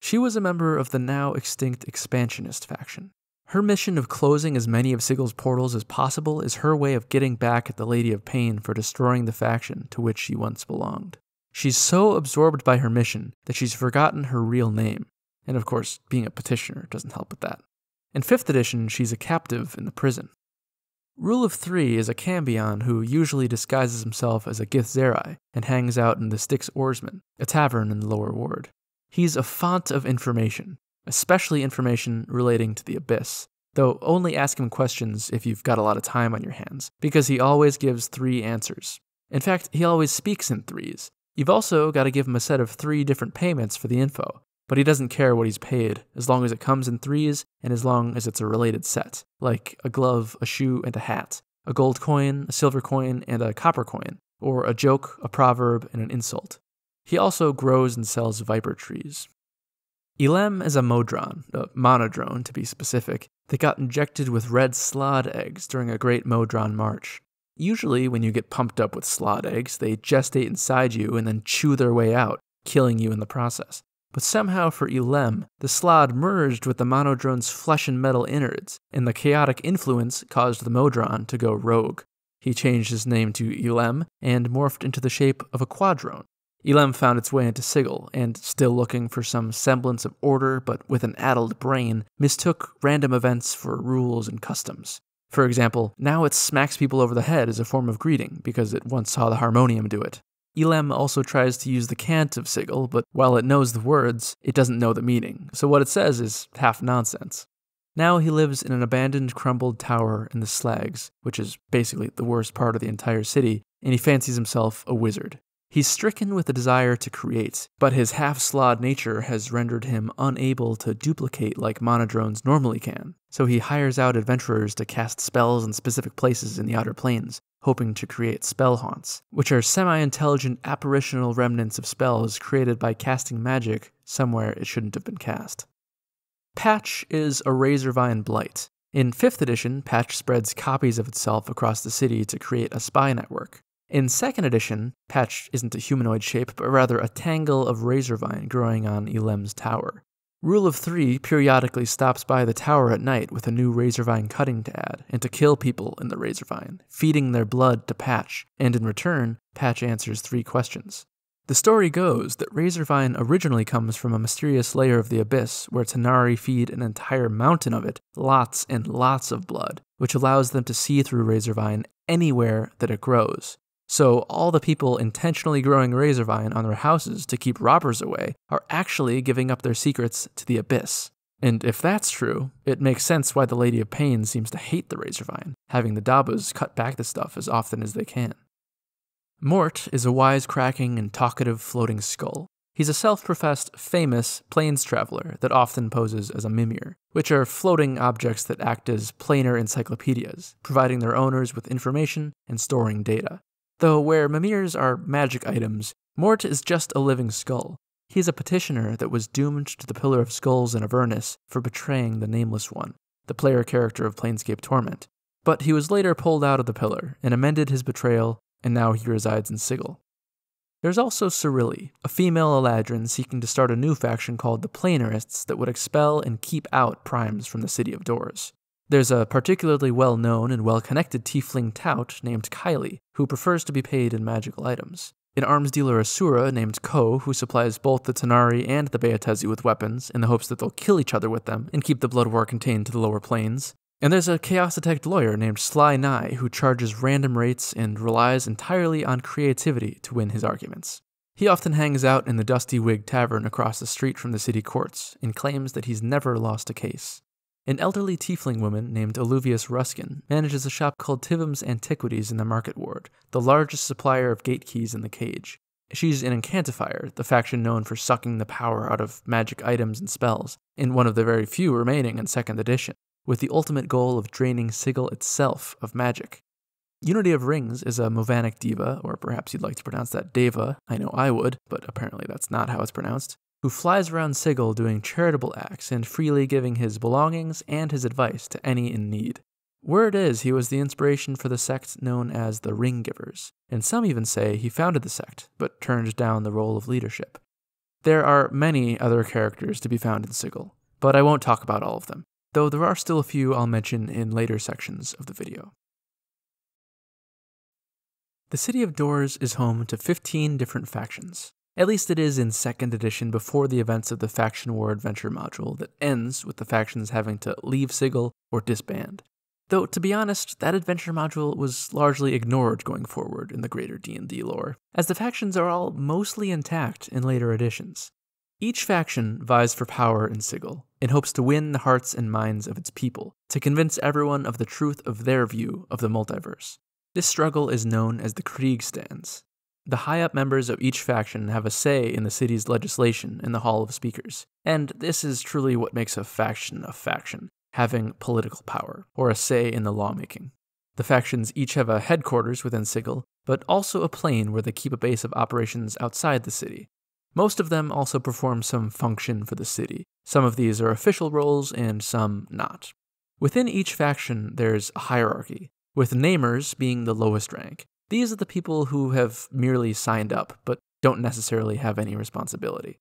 She was a member of the now extinct Expansionist faction. Her mission of closing as many of Sigil's portals as possible is her way of getting back at the Lady of Pain for destroying the faction to which she once belonged. She's so absorbed by her mission that she's forgotten her real name, and of course, being a petitioner doesn't help with that. In 5th edition, she's a captive in the prison. Rule of Three is a Cambion who usually disguises himself as a Githzerai and hangs out in the Styx Oarsman, a tavern in the Lower Ward. He's a font of information, especially information relating to the Abyss, though only ask him questions if you've got a lot of time on your hands, because he always gives 3 answers. In fact, he always speaks in 3s. You've also got to give him a set of 3 different payments for the info, but he doesn't care what he's paid, as long as it comes in 3s and as long as it's a related set, like a glove, a shoe, and a hat, a gold coin, a silver coin, and a copper coin, or a joke, a proverb, and an insult. He also grows and sells viper trees. Elem is a modron, a monodrone to be specific, that got injected with red slod eggs during a great modron march. Usually when you get pumped up with slod eggs, they gestate inside you and then chew their way out, killing you in the process. But somehow for Elem, the slod merged with the monodrone's flesh and metal innards, and the chaotic influence caused the modron to go rogue. He changed his name to Elem and morphed into the shape of a quadrone. Elem found its way into Sigil, and, still looking for some semblance of order but with an addled brain, mistook random events for rules and customs. For example, now it smacks people over the head as a form of greeting, because it once saw the Harmonium do it. Elem also tries to use the cant of Sigil, but while it knows the words, it doesn't know the meaning, so what it says is half nonsense. Now he lives in an abandoned crumbled tower in the Slags, which is basically the worst part of the entire city, and he fancies himself a wizard. He's stricken with the desire to create, but his half-slod nature has rendered him unable to duplicate like monodrones normally can, so he hires out adventurers to cast spells in specific places in the Outer Planes, hoping to create spell haunts, which are semi-intelligent apparitional remnants of spells created by casting magic somewhere it shouldn't have been cast. Patch is a Razorvine Blight. In 5th edition, Patch spreads copies of itself across the city to create a spy network. In 2nd edition, Patch isn't a humanoid shape, but rather a tangle of razorvine growing on Elem's tower. Rule of Three periodically stops by the tower at night with a new razorvine cutting to add, and to kill people in the razorvine, feeding their blood to Patch, and in return, Patch answers 3 questions. The story goes that razorvine originally comes from a mysterious layer of the Abyss, where Tenari feed an entire mountain of it, lots and lots of blood, which allows them to see through razorvine anywhere that it grows. So all the people intentionally growing razorvine on their houses to keep robbers away are actually giving up their secrets to the Abyss. And if that's true, it makes sense why the Lady of Pain seems to hate the Razorvine, having the Dabus cut back the stuff as often as they can. Mort is a wisecracking and talkative floating skull. He's a self-professed, famous planes traveler that often poses as a mimir, which are floating objects that act as planar encyclopedias, providing their owners with information and storing data. Though where mimirs are magic items, Mort is just a living skull. He's a petitioner that was doomed to the Pillar of Skulls in Avernus for betraying the Nameless One, the player character of Planescape Torment, but he was later pulled out of the Pillar and amended his betrayal, and now he resides in Sigil. There's also Cyrilli, a female Eladrin seeking to start a new faction called the Planarists that would expel and keep out primes from the City of Doors. There's a particularly well-known and well-connected tiefling tout named Kylie, who prefers to be paid in magical items. An arms dealer Asura named Ko, who supplies both the Tenari and the Beatezi with weapons in the hopes that they'll kill each other with them and keep the blood war contained to the Lower Planes. And there's a Chaos Detect lawyer named Sly Nye who charges random rates and relies entirely on creativity to win his arguments. He often hangs out in the Dusty Wig Tavern across the street from the city courts and claims that he's never lost a case. An elderly tiefling woman named Alluvius Ruskin manages a shop called Tivum's Antiquities in the Market Ward, the largest supplier of gate keys in the cage. She's an Incantifier, the faction known for sucking the power out of magic items and spells, and one of the very few remaining in 2nd edition, with the ultimate goal of draining Sigil itself of magic. Unity of Rings is a Movanic diva, or perhaps you'd like to pronounce that Deva, I know I would, but apparently that's not how it's pronounced, who flies around Sigil doing charitable acts and freely giving his belongings and his advice to any in need. Word is he was the inspiration for the sect known as the Ring Givers, and some even say he founded the sect, but turned down the role of leadership. There are many other characters to be found in Sigil, but I won't talk about all of them, though there are still a few I'll mention in later sections of the video. The City of Doors is home to 15 different factions. At least it is in 2nd edition before the events of the Faction War Adventure module that ends with the factions having to leave Sigil or disband. Though, to be honest, that adventure module was largely ignored going forward in the greater D&D lore, as the factions are all mostly intact in later editions. Each faction vies for power in Sigil, in hopes to win the hearts and minds of its people, to convince everyone of the truth of their view of the multiverse. This struggle is known as the Kriegstands. The high-up members of each faction have a say in the city's legislation in the Hall of Speakers, and this is truly what makes a faction, having political power, or a say in the lawmaking. The factions each have a headquarters within Sigil, but also a plane where they keep a base of operations outside the city. Most of them also perform some function for the city. Some of these are official roles and some not. Within each faction, there's a hierarchy, with namers being the lowest rank. These are the people who have merely signed up, but don't necessarily have any responsibility.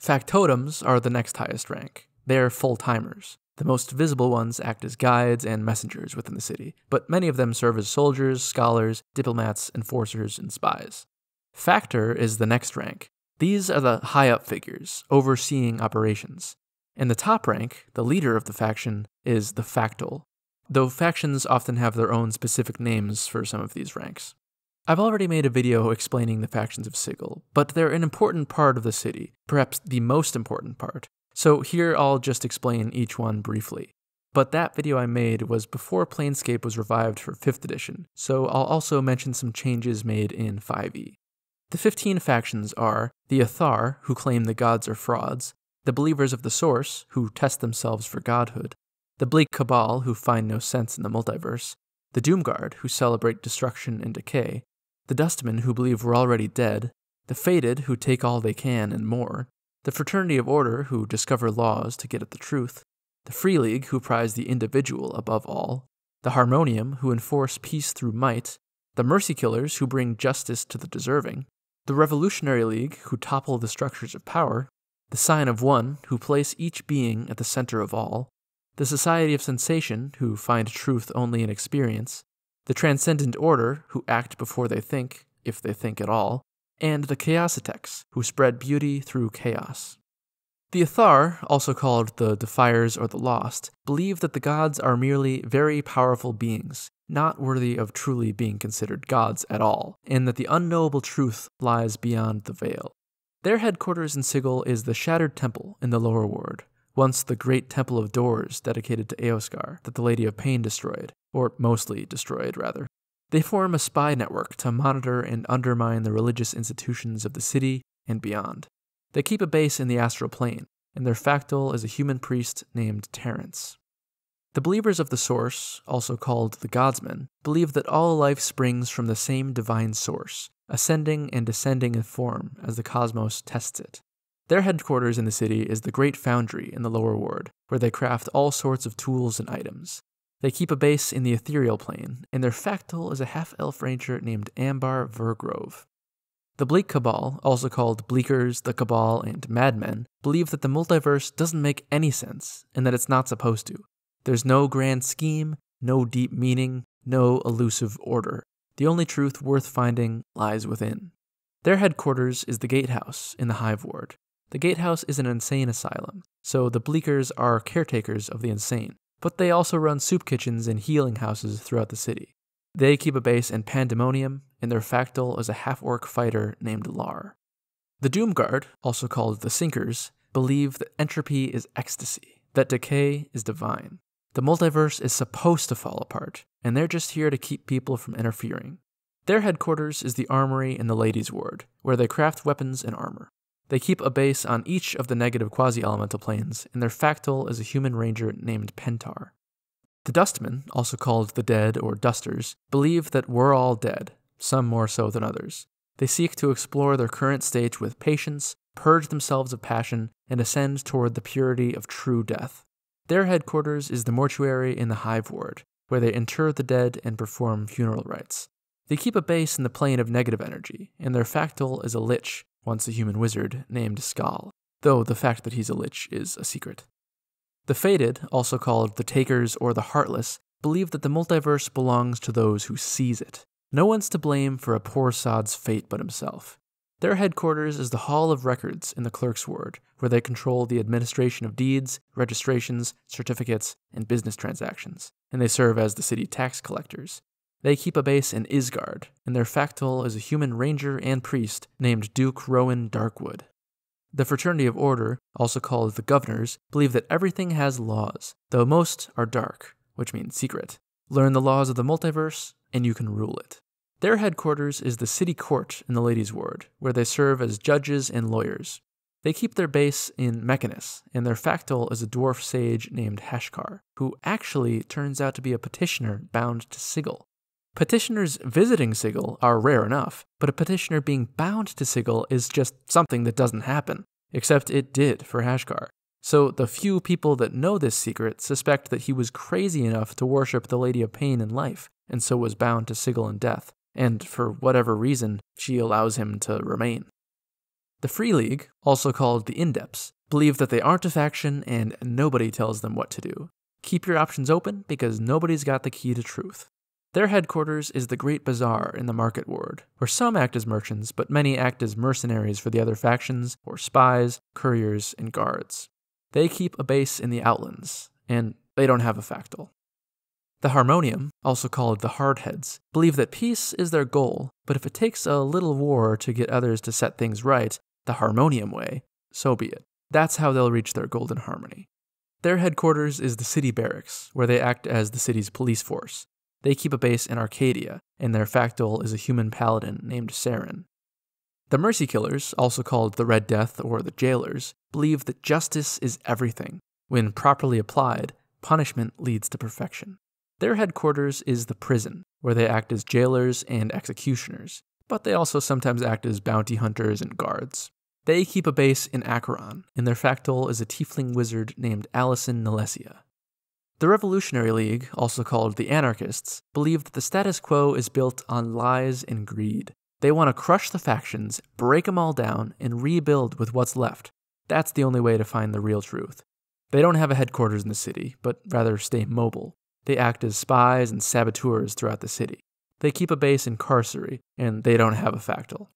Factotums are the next highest rank. They're full-timers. The most visible ones act as guides and messengers within the city, but many of them serve as soldiers, scholars, diplomats, enforcers, and spies. Factor is the next rank. These are the high-up figures, overseeing operations. And the top rank, the leader of the faction, is the Factol, though factions often have their own specific names for some of these ranks. I've already made a video explaining the factions of Sigil, but they're an important part of the city, perhaps the most important part, so here I'll just explain each one briefly. But that video I made was before Planescape was revived for 5th edition, so I'll also mention some changes made in 5e. The 15 factions are the Athar, who claim the gods are frauds, the Believers of the Source, who test themselves for godhood, the Bleak Cabal, who find no sense in the multiverse, the Doomguard, who celebrate destruction and decay, the Dustmen, who believe we're already dead, the Fated, who take all they can and more, the Fraternity of Order, who discover laws to get at the truth, the Free League, who prize the individual above all, the Harmonium, who enforce peace through might, the Mercy Killers, who bring justice to the deserving, the Revolutionary League, who topple the structures of power, the Sign of One, who place each being at the center of all, the Society of Sensation, who find truth only in experience, the Transcendent Order, who act before they think, if they think at all, and the Chaos Detects, who spread beauty through chaos. The Athar, also called the Defiers or the Lost, believe that the gods are merely very powerful beings, not worthy of truly being considered gods at all, and that the unknowable truth lies beyond the veil. Their headquarters in Sigil is the Shattered Temple in the Lower Ward, once the Great Temple of Doors dedicated to Eoskar that the Lady of Pain destroyed, or mostly destroyed, rather. They form a spy network to monitor and undermine the religious institutions of the city and beyond. They keep a base in the astral plane, and their factol is a human priest named Terence. The Believers of the Source, also called the Godsmen, believe that all life springs from the same divine source, ascending and descending in form as the cosmos tests it. Their headquarters in the city is the Great Foundry in the Lower Ward, where they craft all sorts of tools and items. They keep a base in the ethereal plane, and their factol is a half-elf ranger named Ambar Vergrove. The Bleak Cabal, also called Bleakers, the Cabal, and Madmen, believe that the multiverse doesn't make any sense, and that it's not supposed to. There's no grand scheme, no deep meaning, no elusive order. The only truth worth finding lies within. Their headquarters is the Gatehouse in the Hive Ward. The Gatehouse is an insane asylum, so the Bleakers are caretakers of the insane, but they also run soup kitchens and healing houses throughout the city. They keep a base in Pandemonium, and their factol is a half-orc fighter named Lar. The Doomguard, also called the Sinkers, believe that entropy is ecstasy, that decay is divine. The multiverse is supposed to fall apart, and they're just here to keep people from interfering. Their headquarters is the Armory in the Lady's Ward, where they craft weapons and armor. They keep a base on each of the negative quasi-elemental planes, and their factol is a human ranger named Pentar. The Dustmen, also called the Dead or Dusters, believe that we're all dead, some more so than others. They seek to explore their current state with patience, purge themselves of passion, and ascend toward the purity of true death. Their headquarters is the Mortuary in the Hive Ward, where they inter the dead and perform funeral rites. They keep a base in the plane of negative energy, and their factol is a lich, once a human wizard, named Skull, though the fact that he's a lich is a secret. The Fated, also called the Takers or the Heartless, believe that the multiverse belongs to those who seize it. No one's to blame for a poor sod's fate but himself. Their headquarters is the Hall of Records in the Clerks' Ward, where they control the administration of deeds, registrations, certificates, and business transactions, and they serve as the city tax collectors. They keep a base in Isgard, and their factol is a human ranger and priest named Duke Rowan Darkwood. The Fraternity of Order, also called the Governors, believe that everything has laws, though most are dark, which means secret. Learn the laws of the multiverse, and you can rule it. Their headquarters is the City Court in the Lady's Ward, where they serve as judges and lawyers. They keep their base in Mechanus, and their factol is a dwarf sage named Hashkar, who actually turns out to be a petitioner bound to Sigil. Petitioners visiting Sigil are rare enough, but a petitioner being bound to Sigil is just something that doesn't happen, except it did for Hashkar. So the few people that know this secret suspect that he was crazy enough to worship the Lady of Pain in life, and so was bound to Sigil in death. And for whatever reason, she allows him to remain. The Free League, also called the Indeps, believe that they aren't a faction and nobody tells them what to do. Keep your options open because nobody's got the key to truth. Their headquarters is the Great Bazaar in the Market Ward, where some act as merchants, but many act as mercenaries for the other factions, or spies, couriers, and guards. They keep a base in the Outlands, and they don't have a factol. The Harmonium, also called the Hardheads, believe that peace is their goal, but if it takes a little war to get others to set things right, the Harmonium way, so be it. That's how they'll reach their golden harmony. Their headquarters is the City Barracks, where they act as the city's police force. They keep a base in Arcadia, and their factol is a human paladin named Saren. The Mercy Killers, also called the Red Death or the Jailers, believe that justice is everything. When properly applied, punishment leads to perfection. Their headquarters is the prison, where they act as jailers and executioners, but they also sometimes act as bounty hunters and guards. They keep a base in Acheron, and their factol is a tiefling wizard named Allison Nalesia. The Revolutionary League, also called the Anarchists, believe that the status quo is built on lies and greed. They want to crush the factions, break them all down, and rebuild with what's left. That's the only way to find the real truth. They don't have a headquarters in the city, but rather stay mobile. They act as spies and saboteurs throughout the city. They keep a base in Carcery, and they don't have a factol.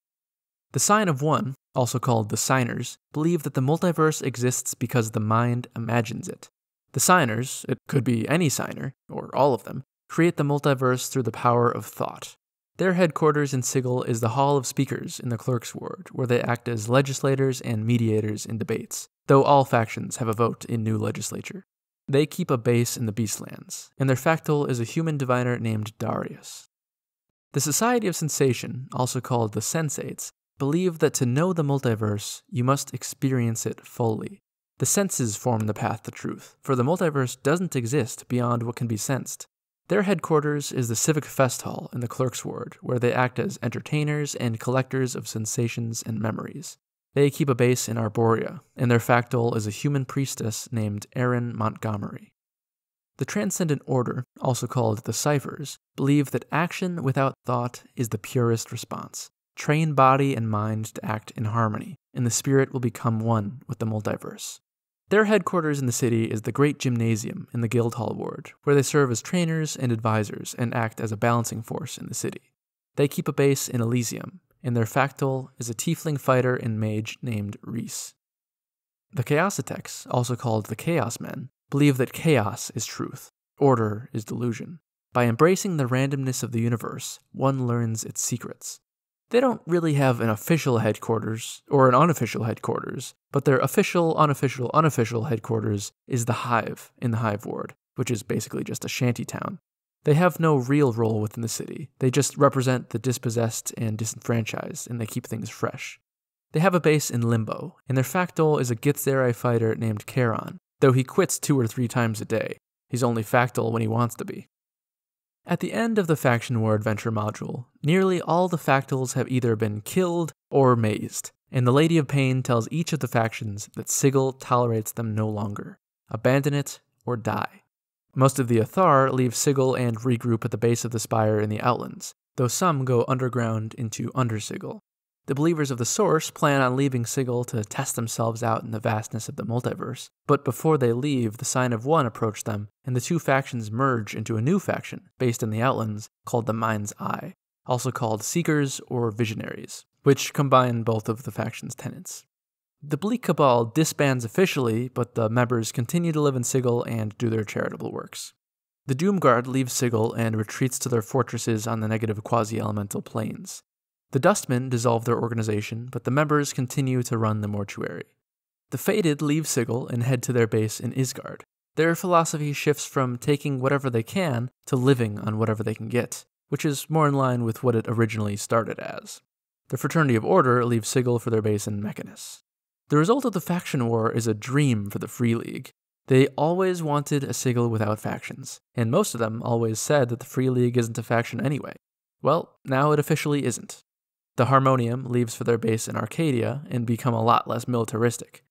The Sign of One, also called the Signers, believe that the multiverse exists because the mind imagines it. The Signers, it could be any signer, or all of them, create the multiverse through the power of thought. Their headquarters in Sigil is the Hall of Speakers in the Clerks' Ward, where they act as legislators and mediators in debates. though all factions have a vote in new legislature. They keep a base in the Beastlands, and their factol is a human diviner named Darius. The Society of Sensation, also called the Sensates, believe that to know the multiverse, you must experience it fully. The senses form the path to truth, for the multiverse doesn't exist beyond what can be sensed. Their headquarters is the Civic Fest Hall in the Clerks' Ward, where they act as entertainers and collectors of sensations and memories. They keep a base in Arborea, and their factol is a human priestess named Erin Montgomery. The Transcendent Order, also called the Ciphers, believe that action without thought is the purest response. Train body and mind to act in harmony, and the spirit will become one with the multiverse. Their headquarters in the city is the Great Gymnasium in the Guildhall Ward, where they serve as trainers and advisors and act as a balancing force in the city. They keep a base in Elysium, and their factol is a tiefling fighter and mage named Rhys. The Chaositechs, also called the Chaos Men, believe that chaos is truth, order is delusion. By embracing the randomness of the universe, one learns its secrets. They don't really have an official headquarters or an unofficial headquarters, but their official, unofficial, unofficial headquarters is the Hive in the Hive Ward, which is basically just a shanty town. They have no real role within the city. They just represent the dispossessed and disenfranchised, and they keep things fresh. They have a base in Limbo, and their factol is a Githzerai fighter named Charon, though he quits 2 or 3 times a day. He's only factol when he wants to be. At the end of the Faction War Adventure module, nearly all the factols have either been killed or mazed, and the Lady of Pain tells each of the factions that Sigil tolerates them no longer. Abandon it or die. Most of the Athar leave Sigil and regroup at the base of the Spire in the Outlands, though some go underground into Undersigil. The Believers of the Source plan on leaving Sigil to test themselves out in the vastness of the multiverse, but before they leave, the Sign of One approach them, and the two factions merge into a new faction, based in the Outlands, called the Mind's Eye, also called Seekers or Visionaries, which combine both of the faction's tenets. The Bleak Cabal disbands officially, but the members continue to live in Sigil and do their charitable works. The Doomguard leaves Sigil and retreats to their fortresses on the negative quasi-elemental planes. The Dustmen dissolve their organization, but the members continue to run the mortuary. The Fated leave Sigil and head to their base in Isgard. Their philosophy shifts from taking whatever they can to living on whatever they can get, which is more in line with what it originally started as. The Fraternity of Order leave Sigil for their base in Mechanus. The result of the faction war is a dream for the Free League. They always wanted a Sigil without factions, and most of them always said that the Free League isn't a faction anyway. Well, now it officially isn't. The Harmonium leaves for their base in Arcadia and become a lot less militaristic.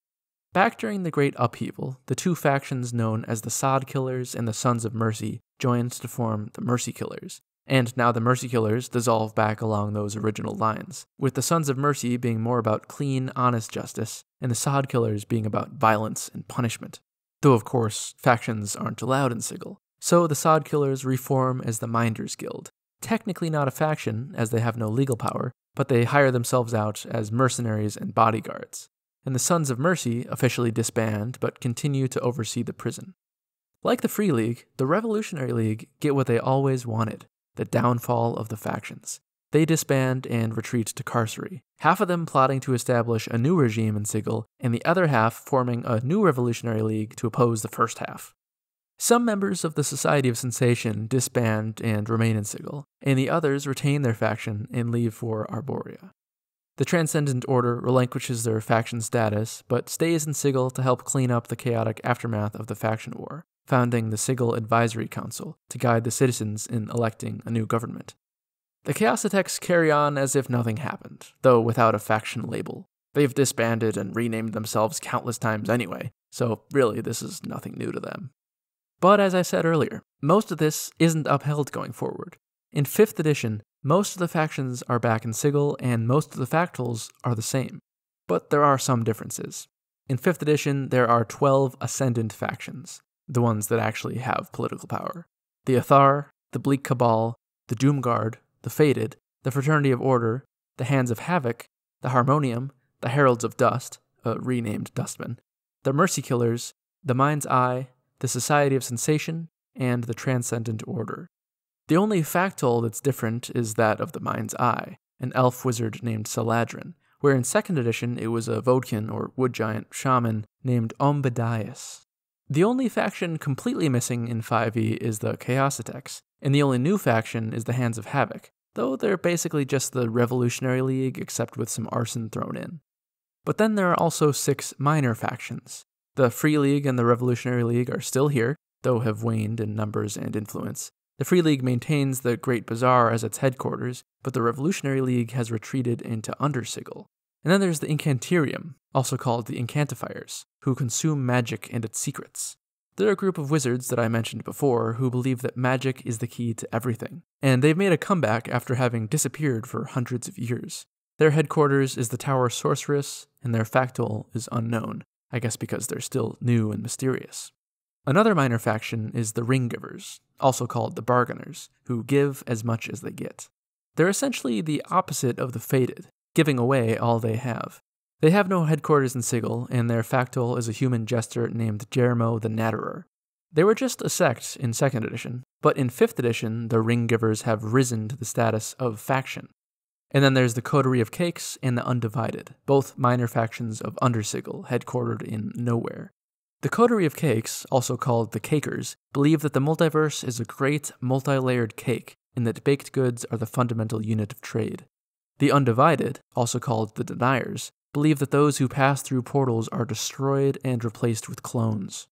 Back during the Great Upheaval, the two factions known as the Sod Killers and the Sons of Mercy joined to form the Mercy Killers, and now the Mercy Killers dissolve back along those original lines, with the Sons of Mercy being more about clean, honest justice, and the Sod Killers being about violence and punishment. Though of course, factions aren't allowed in Sigil, so the Sod Killers reform as the Minders Guild. Technically not a faction, as they have no legal power, but they hire themselves out as mercenaries and bodyguards, and the Sons of Mercy officially disband but continue to oversee the prison. Like the Free League, the Revolutionary League get what they always wanted, the downfall of the factions. They disband and retreat to Carcery, half of them plotting to establish a new regime in Sigil, and the other half forming a new Revolutionary League to oppose the first half. Some members of the Society of Sensation disband and remain in Sigil, and the others retain their faction and leave for Arborea. The Transcendent Order relinquishes their faction status, but stays in Sigil to help clean up the chaotic aftermath of the faction war, founding the Sigil Advisory Council to guide the citizens in electing a new government. The Chaositechs carry on as if nothing happened, though without a faction label. They've disbanded and renamed themselves countless times anyway, so really this is nothing new to them. But as I said earlier, most of this isn't upheld going forward. In 5th edition, most of the factions are back in Sigil and most of the factols are the same, but there are some differences. In 5th edition, there are 12 ascendant factions, the ones that actually have political power. The Athar, the Bleak Cabal, the Doomguard, the Fated, the Fraternity of Order, the Hands of Havoc, the Harmonium, the Heralds of Dust, renamed Dustmen, the Mercy Killers, the Mind's Eye, the Society of Sensation, and the Transcendent Order. The only factol that's different is that of the Mind's Eye, an elf wizard named Saladrin, where in 2nd edition it was a Vodkin, or Wood Giant, shaman named Ombedias. The only faction completely missing in 5e is the Chaositex, and the only new faction is the Hands of Havoc, though they're basically just the Revolutionary League except with some arson thrown in. But then there are also 6 minor factions. The Free League and the Revolutionary League are still here, though have waned in numbers and influence. The Free League maintains the Great Bazaar as its headquarters, but the Revolutionary League has retreated into Undersigil. And then there's the Incantarium, also called the Incantifiers, who consume magic and its secrets. They're a group of wizards that I mentioned before who believe that magic is the key to everything, and they've made a comeback after having disappeared for hundreds of years. Their headquarters is the Tower Sorceress, and their factol is unknown, I guess because they're still new and mysterious. Another minor faction is the Ringgivers, also called the Bargainers, who give as much as they get. They're essentially the opposite of the Fated, giving away all they have. They have no headquarters in Sigil, and their factol is a human jester named Jermo the Natterer. They were just a sect in 2nd edition, but in 5th edition, the Ringgivers have risen to the status of faction. And then there's the Coterie of Cakes and the Undivided, both minor factions of Undersigil, headquartered in Nowhere. The Coterie of Cakes, also called the Cakers, believe that the multiverse is a great, multi-layered cake, and that baked goods are the fundamental unit of trade. The Undivided, also called the Deniers, believe that those who pass through portals are destroyed and replaced with clones.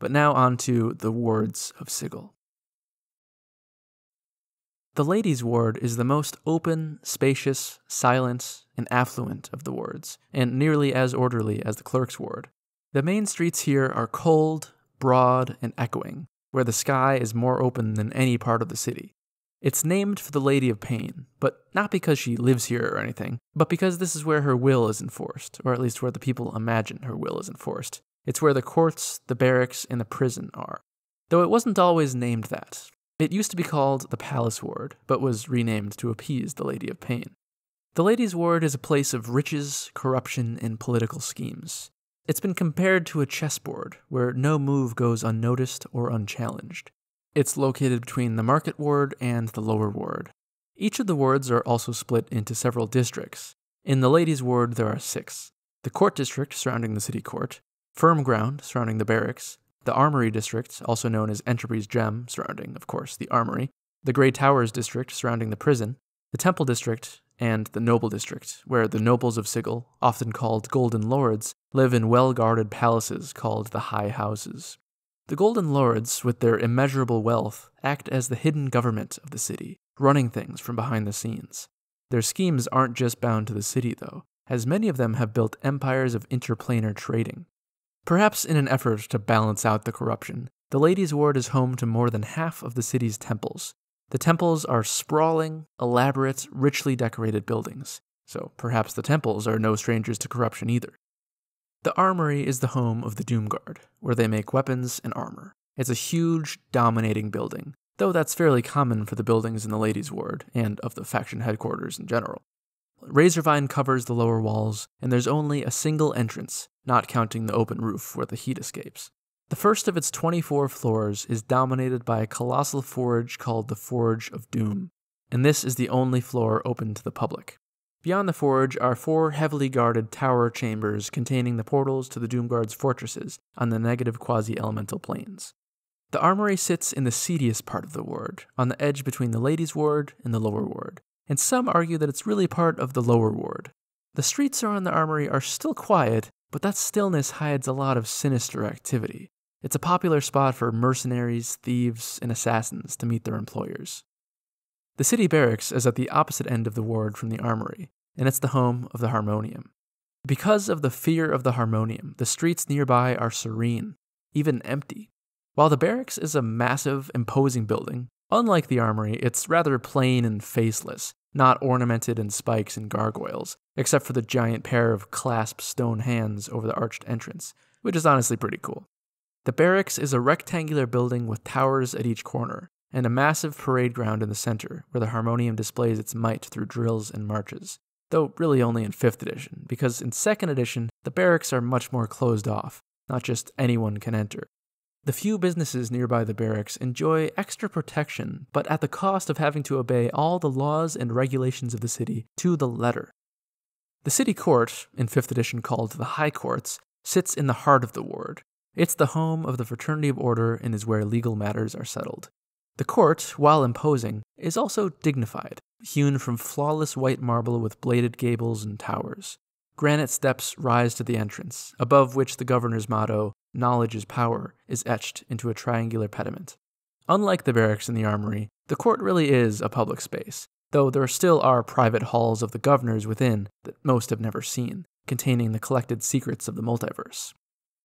But now on to the wards of Sigil. The Lady's Ward is the most open, spacious, silent, and affluent of the wards, and nearly as orderly as the Clerks' Ward. The main streets here are cold, broad, and echoing, where the sky is more open than any part of the city. It's named for the Lady of Pain, but not because she lives here or anything, but because this is where her will is enforced, or at least where the people imagine her will is enforced. It's where the courts, the barracks, and the prison are. Though it wasn't always named that. It used to be called the Palace Ward, but was renamed to appease the Lady of Pain. The Lady's Ward is a place of riches, corruption, and political schemes. It's been compared to a chessboard, where no move goes unnoticed or unchallenged. It's located between the Market Ward and the Lower Ward. Each of the wards are also split into several districts. In the Ladies' Ward, there are 6. The Court District, surrounding the City Court, Firm Ground, surrounding the Barracks, the Armory District, also known as Entropy's Gem, surrounding, of course, the Armory, the Grey Towers District, surrounding the Prison, the Temple District, and the Noble District, where the nobles of Sigil, often called Golden Lords, live in well-guarded palaces called the High Houses. The Golden Lords, with their immeasurable wealth, act as the hidden government of the city, running things from behind the scenes. Their schemes aren't just bound to the city, though, as many of them have built empires of interplanar trading. Perhaps in an effort to balance out the corruption, the Ladies' Ward is home to more than half of the city's temples. The temples are sprawling, elaborate, richly decorated buildings, so perhaps the temples are no strangers to corruption either. The Armory is the home of the Doomguard, where they make weapons and armor. It's a huge, dominating building, though that's fairly common for the buildings in the Ladies' Ward, and of the faction headquarters in general. Razorvine covers the lower walls, and there's only a single entrance, not counting the open roof where the heat escapes. The first of its 24 floors is dominated by a colossal forge called the Forge of Doom, and this is the only floor open to the public. Beyond the forge are 4 heavily guarded tower chambers containing the portals to the Doomguard's fortresses on the negative quasi-elemental planes. The Armory sits in the seediest part of the ward, on the edge between the Ladies' Ward and the Lower Ward, and some argue that it's really part of the Lower Ward. The streets around the Armory are still quiet, but that stillness hides a lot of sinister activity. It's a popular spot for mercenaries, thieves, and assassins to meet their employers. The city barracks is at the opposite end of the ward from the Armory, and it's the home of the Harmonium. Because of the fear of the Harmonium, the streets nearby are serene, even empty. While the barracks is a massive, imposing building, unlike the Armory, it's rather plain and faceless, not ornamented in spikes and gargoyles, except for the giant pair of clasped stone hands over the arched entrance, which is honestly pretty cool. The barracks is a rectangular building with towers at each corner, and a massive parade ground in the center, where the Harmonium displays its might through drills and marches, though really only in 5th edition, because in 2nd edition, the barracks are much more closed off, not just anyone can enter. The few businesses nearby the barracks enjoy extra protection, but at the cost of having to obey all the laws and regulations of the city to the letter. The city court, in 5th edition called the High Courts, sits in the heart of the ward. It's the home of the Fraternity of Order and is where legal matters are settled. The court, while imposing, is also dignified, hewn from flawless white marble with bladed gables and towers. Granite steps rise to the entrance, above which the governor's motto, "Knowledge is power," is etched into a triangular pediment. Unlike the barracks in the armory, the court really is a public space, though there still are private halls of the governors within that most have never seen, containing the collected secrets of the multiverse.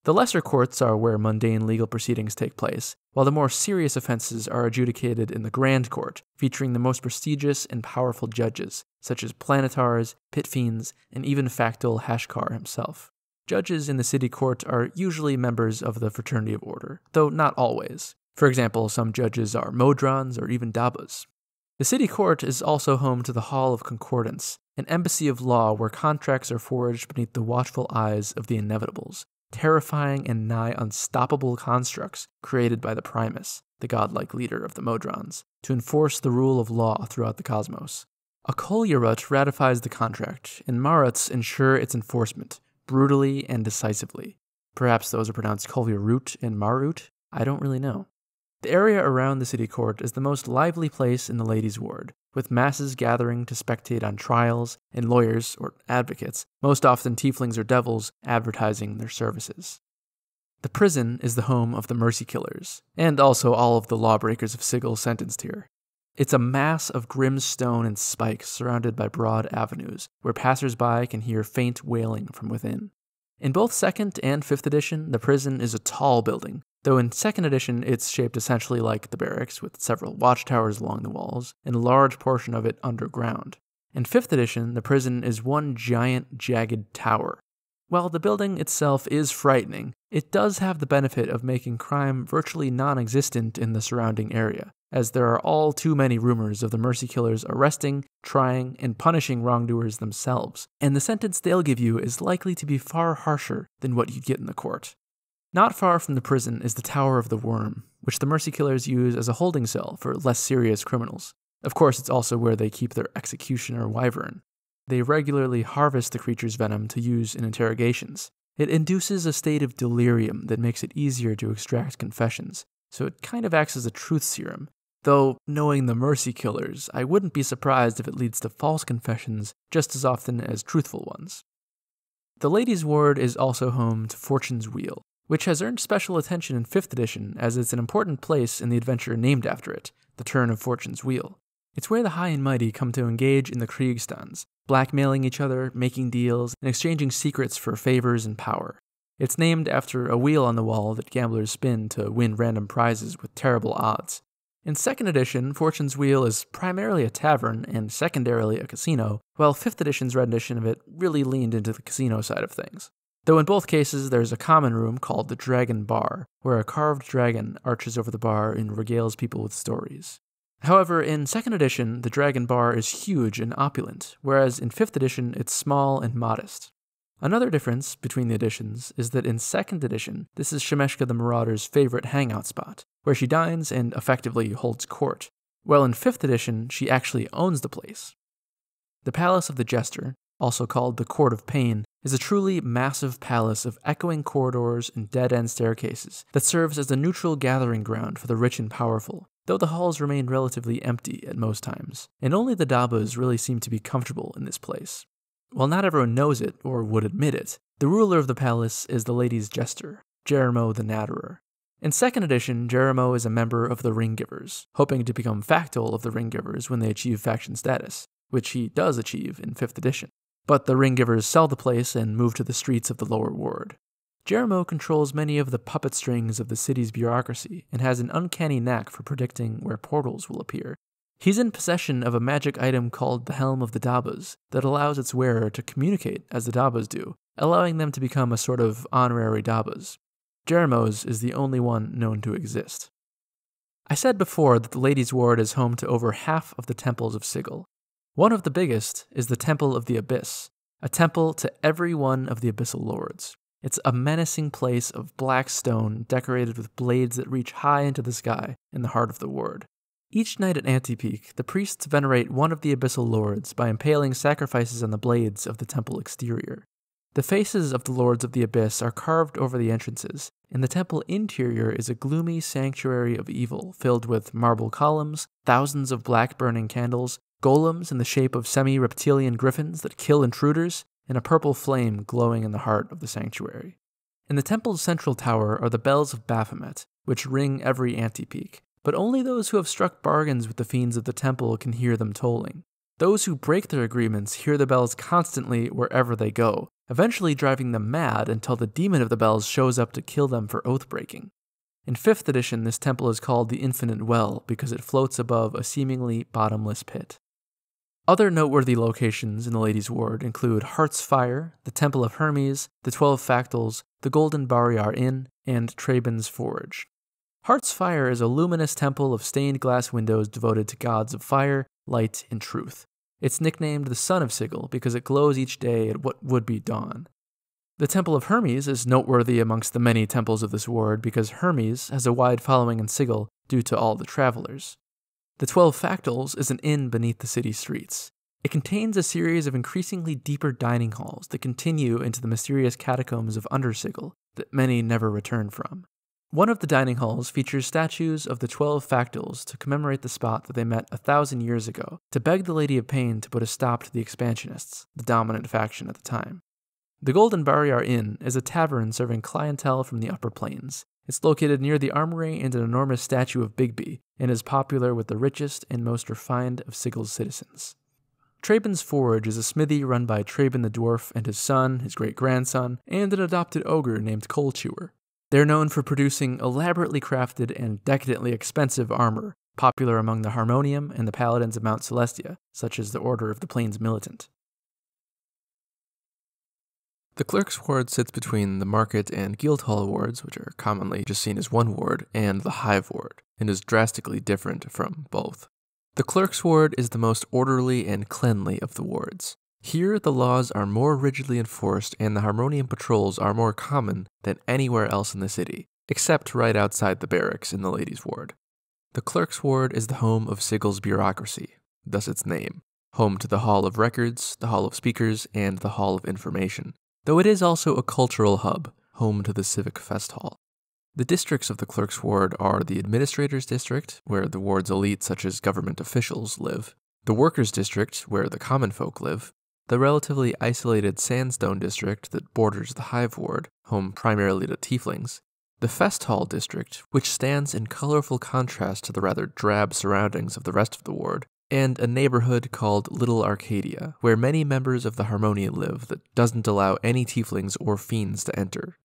The lesser courts are where mundane legal proceedings take place, while the more serious offenses are adjudicated in the Grand Court, featuring the most prestigious and powerful judges, such as planetars, pit fiends, and even Factol Hashkar himself. Judges in the city court are usually members of the Fraternity of Order, though not always. For example, some judges are Modrons or even Dabus. The city court is also home to the Hall of Concordance, an embassy of law where contracts are forged beneath the watchful eyes of the Inevitables, terrifying and nigh unstoppable constructs created by the Primus, the godlike leader of the Modrons, to enforce the rule of law throughout the cosmos. Akol Yarut ratifies the contract, and Maruts ensure its enforcement, brutally and decisively. Perhaps those are pronounced Kol Yarut and Marut? I don't really know. The area around the city court is the most lively place in the Lady's Ward, with masses gathering to spectate on trials, and lawyers, or advocates, most often tieflings or devils, advertising their services. The prison is the home of the Mercy Killers, and also all of the lawbreakers of Sigil sentenced here. It's a mass of grim stone and spikes surrounded by broad avenues, where passers-by can hear faint wailing from within. In both 2nd and 5th edition, the prison is a tall building, though in 2nd edition it's shaped essentially like the barracks, with several watchtowers along the walls, and a large portion of it underground. In 5th edition, the prison is one giant, jagged tower. While the building itself is frightening, it does have the benefit of making crime virtually non-existent in the surrounding area, as there are all too many rumors of the Mercy Killers arresting, trying, and punishing wrongdoers themselves, and the sentence they'll give you is likely to be far harsher than what you'd get in the court. Not far from the prison is the Tower of the Worm, which the Mercy Killers use as a holding cell for less serious criminals. Of course, it's also where they keep their executioner wyvern. They regularly harvest the creature's venom to use in interrogations. It induces a state of delirium that makes it easier to extract confessions, so it kind of acts as a truth serum. Though, knowing the Mercy Killers, I wouldn't be surprised if it leads to false confessions just as often as truthful ones. The Lady's Ward is also home to Fortune's Wheel, which has earned special attention in 5th edition as it's an important place in the adventure named after it, the Turn of Fortune's Wheel. It's where the high and mighty come to engage in the Kriegstans, blackmailing each other, making deals, and exchanging secrets for favors and power. It's named after a wheel on the wall that gamblers spin to win random prizes with terrible odds. In 2nd edition, Fortune's Wheel is primarily a tavern and secondarily a casino, while 5th edition's rendition of it really leaned into the casino side of things. Though in both cases there's a common room called the Dragon Bar, where a carved dragon arches over the bar and regales people with stories. However, in 2nd edition, the Dragon Bar is huge and opulent, whereas in 5th edition it's small and modest. Another difference between the editions is that in 2nd edition, this is Shemeshka the Marauder's favorite hangout spot, where she dines and effectively holds court, while in 5th edition, she actually owns the place. The Palace of the Jester, also called the Court of Pain, is a truly massive palace of echoing corridors and dead-end staircases that serves as the neutral gathering ground for the rich and powerful, though the halls remain relatively empty at most times, and only the Dabas really seem to be comfortable in this place. While not everyone knows it, or would admit it, the ruler of the palace is the Lady's Jester, Jeremo the Natterer. In 2nd edition, Jeremo is a member of the Ringgivers, hoping to become Factol of the Ringgivers when they achieve faction status, which he does achieve in 5th edition. But the Ringgivers sell the place and move to the streets of the Lower Ward. Jeremo controls many of the puppet strings of the city's bureaucracy and has an uncanny knack for predicting where portals will appear. He's in possession of a magic item called the Helm of the Dabas that allows its wearer to communicate as the Dabas do, allowing them to become a sort of honorary Dabas. Jeremo's is the only one known to exist. I said before that the Lady's Ward is home to over half of the temples of Sigil. One of the biggest is the Temple of the Abyss, a temple to every one of the Abyssal Lords. It's a menacing place of black stone decorated with blades that reach high into the sky in the heart of the ward. Each night at Antepeak, the priests venerate one of the Abyssal Lords by impaling sacrifices on the blades of the temple exterior. The faces of the Lords of the Abyss are carved over the entrances, and the temple interior is a gloomy sanctuary of evil filled with marble columns, thousands of black-burning candles, golems in the shape of semi-reptilian griffins that kill intruders, and a purple flame glowing in the heart of the sanctuary. In the temple's central tower are the bells of Baphomet, which ring every Antepeak, but only those who have struck bargains with the fiends of the temple can hear them tolling. Those who break their agreements hear the bells constantly wherever they go, eventually driving them mad until the demon of the bells shows up to kill them for oath-breaking. In 5th edition, this temple is called the Infinite Well because it floats above a seemingly bottomless pit. Other noteworthy locations in the Lady's Ward include Heart's Fire, the Temple of Hermes, the 12 Fractals, the Golden Barriar Inn, and Traben's Forge. Heart's Fire is a luminous temple of stained glass windows devoted to gods of fire, light, and truth. It's nicknamed the Sun of Sigil because it glows each day at what would be dawn. The Temple of Hermes is noteworthy amongst the many temples of this ward because Hermes has a wide following in Sigil due to all the travelers. The 12 Fractals is an inn beneath the city streets. It contains a series of increasingly deeper dining halls that continue into the mysterious catacombs of Undersigil that many never return from. One of the dining halls features statues of the 12 Fractals to commemorate the spot that they met 1,000 years ago to beg the Lady of Pain to put a stop to the expansionists, the dominant faction at the time. The Golden Barriar Inn is a tavern serving clientele from the Upper Plains. It's located near the armory and an enormous statue of Bigby, and is popular with the richest and most refined of Sigil's citizens. Traben's Forge is a smithy run by Traben the Dwarf and his son, his great-grandson, and an adopted ogre named Coal Chewer. They're known for producing elaborately crafted and decadently expensive armor, popular among the Harmonium and the Paladins of Mount Celestia, such as the Order of the Plains Militant. The Clerks' Ward sits between the Market and Guildhall Wards, which are commonly just seen as one ward, and the Hive Ward, and is drastically different from both. The Clerks' Ward is the most orderly and cleanly of the wards. Here, the laws are more rigidly enforced and the Harmonium patrols are more common than anywhere else in the city, except right outside the barracks in the Ladies' Ward. The Clerks' Ward is the home of Sigil's bureaucracy, thus its name, home to the Hall of Records, the Hall of Speakers, and the Hall of Information, though it is also a cultural hub, home to the Civic Fest Hall. The districts of the Clerks' Ward are the Administrator's District, where the ward's elite such as government officials live, the Workers' District, where the common folk live, the relatively isolated Sandstone District that borders the Hive Ward, home primarily to tieflings, the Fest Hall District, which stands in colorful contrast to the rather drab surroundings of the rest of the ward, and a neighborhood called Little Arcadia, where many members of the Harmonia live that doesn't allow any tieflings or fiends to enter.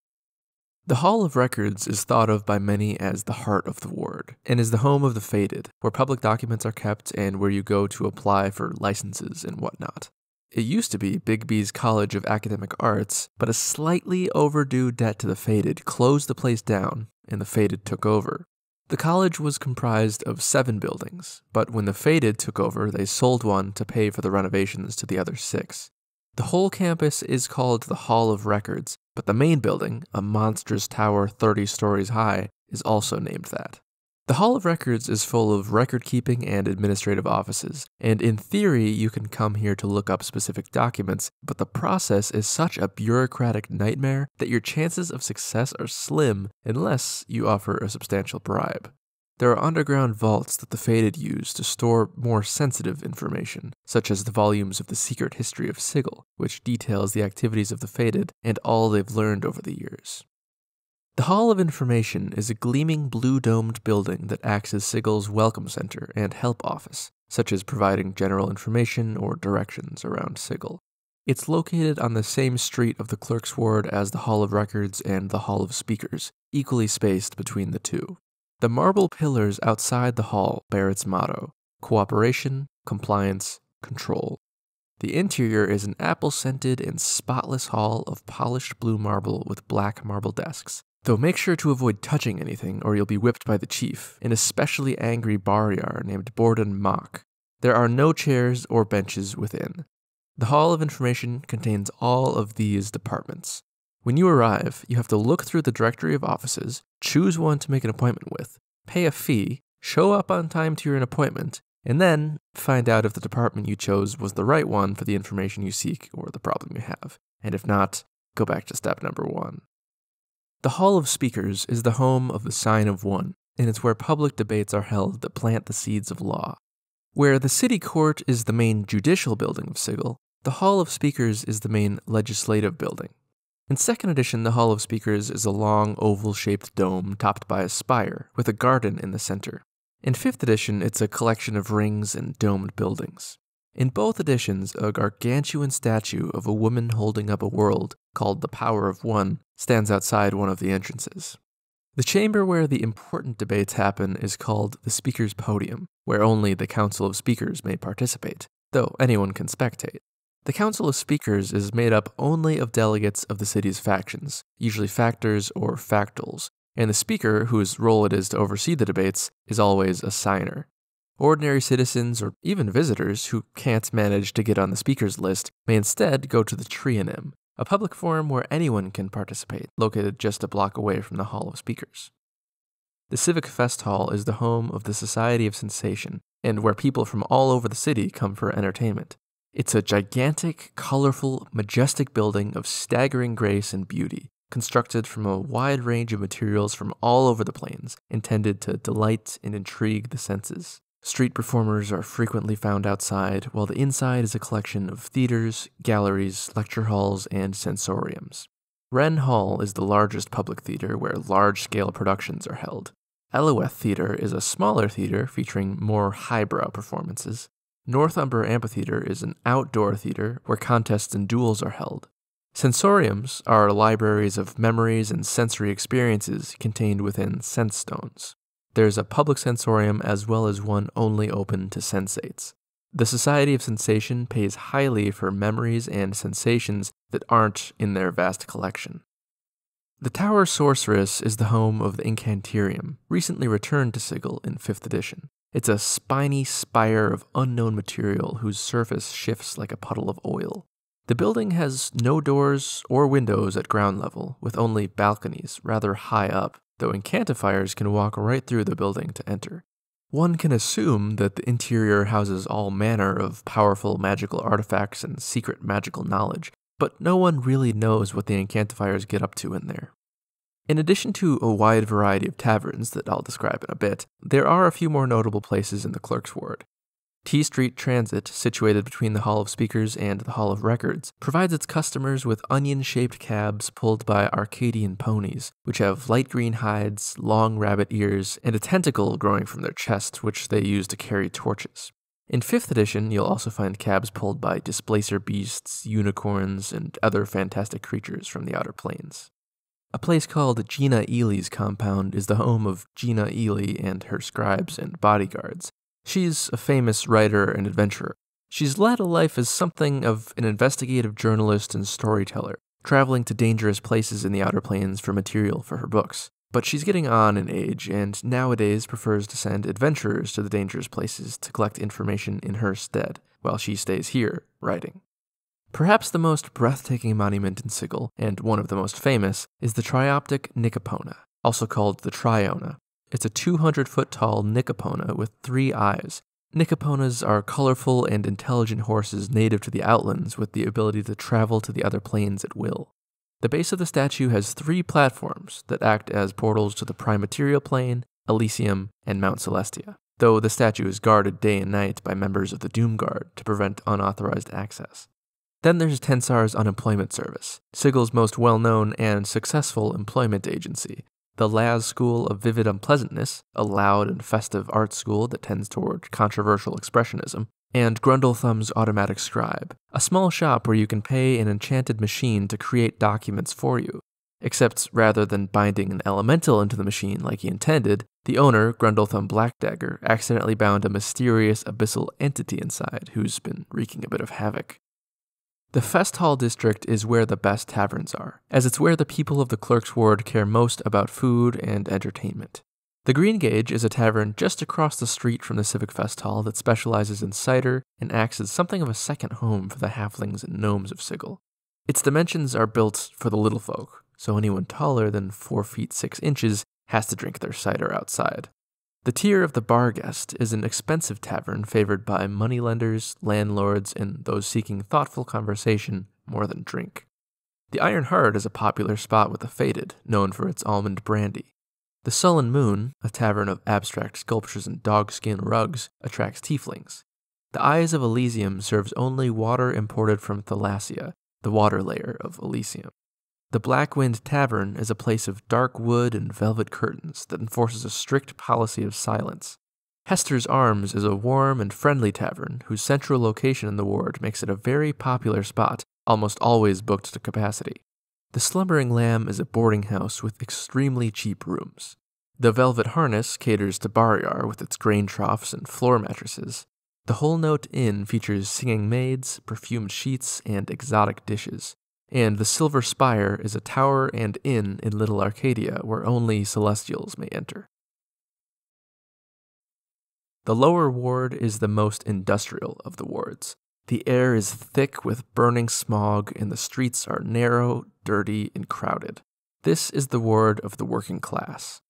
The Hall of Records is thought of by many as the heart of the ward, and is the home of the Fated, where public documents are kept and where you go to apply for licenses and whatnot. It used to be Bigby's College of Academic Arts, but a slightly overdue debt to the Fated closed the place down, and the Fated took over. The college was comprised of 7 buildings, but when the Fated took over, they sold one to pay for the renovations to the other 6. The whole campus is called the Hall of Records, but the main building, a monstrous tower 30 stories high, is also named that. The Hall of Records is full of record-keeping and administrative offices, and in theory you can come here to look up specific documents, but the process is such a bureaucratic nightmare that your chances of success are slim unless you offer a substantial bribe. There are underground vaults that the Fated use to store more sensitive information, such as the volumes of the Secret History of Sigil, which details the activities of the Fated and all they've learned over the years. The Hall of Information is a gleaming blue-domed building that acts as Sigil's welcome center and help office, such as providing general information or directions around Sigil. It's located on the same street of the Clerks' Ward as the Hall of Records and the Hall of Speakers, equally spaced between the two. The marble pillars outside the hall bear its motto, Cooperation, Compliance, Control. The interior is an apple-scented and spotless hall of polished blue marble with black marble desks. Though make sure to avoid touching anything or you'll be whipped by the chief, an especially angry barriar named Borden Mach. There are no chairs or benches within. The Hall of Information contains all of these departments. When you arrive, you have to look through the directory of offices, choose one to make an appointment with, pay a fee, show up on time to your appointment, and then find out if the department you chose was the right one for the information you seek or the problem you have, and if not, go back to step number 1. The Hall of Speakers is the home of the Sign of One, and it's where public debates are held that plant the seeds of law. Where the city court is the main judicial building of Sigil, the Hall of Speakers is the main legislative building. In 2nd edition, the Hall of Speakers is a long, oval-shaped dome topped by a spire, with a garden in the center. In 5th edition, it's a collection of rings and domed buildings. In both editions, a gargantuan statue of a woman holding up a world, called the Power of One, stands outside one of the entrances. The chamber where the important debates happen is called the Speaker's Podium, where only the Council of Speakers may participate, though anyone can spectate. The Council of Speakers is made up only of delegates of the city's factions, usually factors or factals, and the speaker, whose role it is to oversee the debates, is always a signer. Ordinary citizens, or even visitors, who can't manage to get on the speaker's list may instead go to the Trianim, a public forum where anyone can participate, located just a block away from the Hall of Speakers. The Civic Fest Hall is the home of the Society of Sensation, and where people from all over the city come for entertainment. It's a gigantic, colorful, majestic building of staggering grace and beauty, constructed from a wide range of materials from all over the plains, intended to delight and intrigue the senses. Street performers are frequently found outside, while the inside is a collection of theaters, galleries, lecture halls, and sensoriums. Wren Hall is the largest public theater where large-scale productions are held. Eloweth Theater is a smaller theater featuring more highbrow performances. Northumber Amphitheater is an outdoor theater where contests and duels are held. Sensoriums are libraries of memories and sensory experiences contained within sense stones. There's a public sensorium as well as one only open to sensates. The Society of Sensation pays highly for memories and sensations that aren't in their vast collection. The Tower Sorceress is the home of the Incantarium, recently returned to Sigil in 5th edition. It's a spiny spire of unknown material whose surface shifts like a puddle of oil. The building has no doors or windows at ground level, with only balconies rather high up, though incantifiers can walk right through the building to enter. One can assume that the interior houses all manner of powerful magical artifacts and secret magical knowledge, but no one really knows what the incantifiers get up to in there. In addition to a wide variety of taverns that I'll describe in a bit, there are a few more notable places in the Clerks' Ward. T Street Transit, situated between the Hall of Speakers and the Hall of Records, provides its customers with onion-shaped cabs pulled by Arcadian ponies, which have light green hides, long rabbit ears, and a tentacle growing from their chest, which they use to carry torches. In 5th edition, you'll also find cabs pulled by displacer beasts, unicorns, and other fantastic creatures from the Outer Planes. A place called Gina Ely's compound is the home of Gina Ely and her scribes and bodyguards. She's a famous writer and adventurer. She's led a life as something of an investigative journalist and storyteller, traveling to dangerous places in the Outer Planes for material for her books. But she's getting on in age, and nowadays prefers to send adventurers to the dangerous places to collect information in her stead, while she stays here, writing. Perhaps the most breathtaking monument in Sigil, and one of the most famous, is the Trioptic Nicopona, also called the Triona. It's a 200-foot-tall Nicopona with 3 eyes. Nicoponas are colorful and intelligent horses native to the Outlands with the ability to travel to the other planes at will. The base of the statue has 3 platforms that act as portals to the Primaterial Plane, Elysium, and Mount Celestia, though the statue is guarded day and night by members of the Doomguard to prevent unauthorized access. Then there's Tensar's Unemployment Service, Sigil's most well-known and successful employment agency. The Laz School of Vivid Unpleasantness, a loud and festive art school that tends toward controversial expressionism, and Grundle Thumb's Automatic Scribe, a small shop where you can pay an enchanted machine to create documents for you. Except rather than binding an elemental into the machine like he intended, the owner, Grundle Thumb Blackdagger, accidentally bound a mysterious abyssal entity inside who's been wreaking a bit of havoc. The Fest Hall district is where the best taverns are, as it's where the people of the Clerks' Ward care most about food and entertainment. The Green Gage is a tavern just across the street from the Civic Fest Hall that specializes in cider and acts as something of a second home for the halflings and gnomes of Sigil. Its dimensions are built for the little folk, so anyone taller than 4 feet 6 inches has to drink their cider outside. The tier of the bar guest is an expensive tavern favored by moneylenders, landlords, and those seeking thoughtful conversation more than drink. The Iron Heart is a popular spot with the Fated, known for its almond brandy. The Sullen Moon, a tavern of abstract sculptures and dogskin rugs, attracts tieflings. The Eyes of Elysium serves only water imported from Thalassia, the water layer of Elysium. The Blackwind Tavern is a place of dark wood and velvet curtains that enforces a strict policy of silence. Hester's Arms is a warm and friendly tavern whose central location in the ward makes it a very popular spot, almost always booked to capacity. The Slumbering Lamb is a boarding house with extremely cheap rooms. The Velvet Harness caters to Barriar with its grain troughs and floor mattresses. The Whole Note Inn features singing maids, perfumed sheets, and exotic dishes. And the Silver Spire is a tower and inn in Little Arcadia where only Celestials may enter. The Lower Ward is the most industrial of the wards. The air is thick with burning smog, and the streets are narrow, dirty, and crowded. This is the ward of the working class.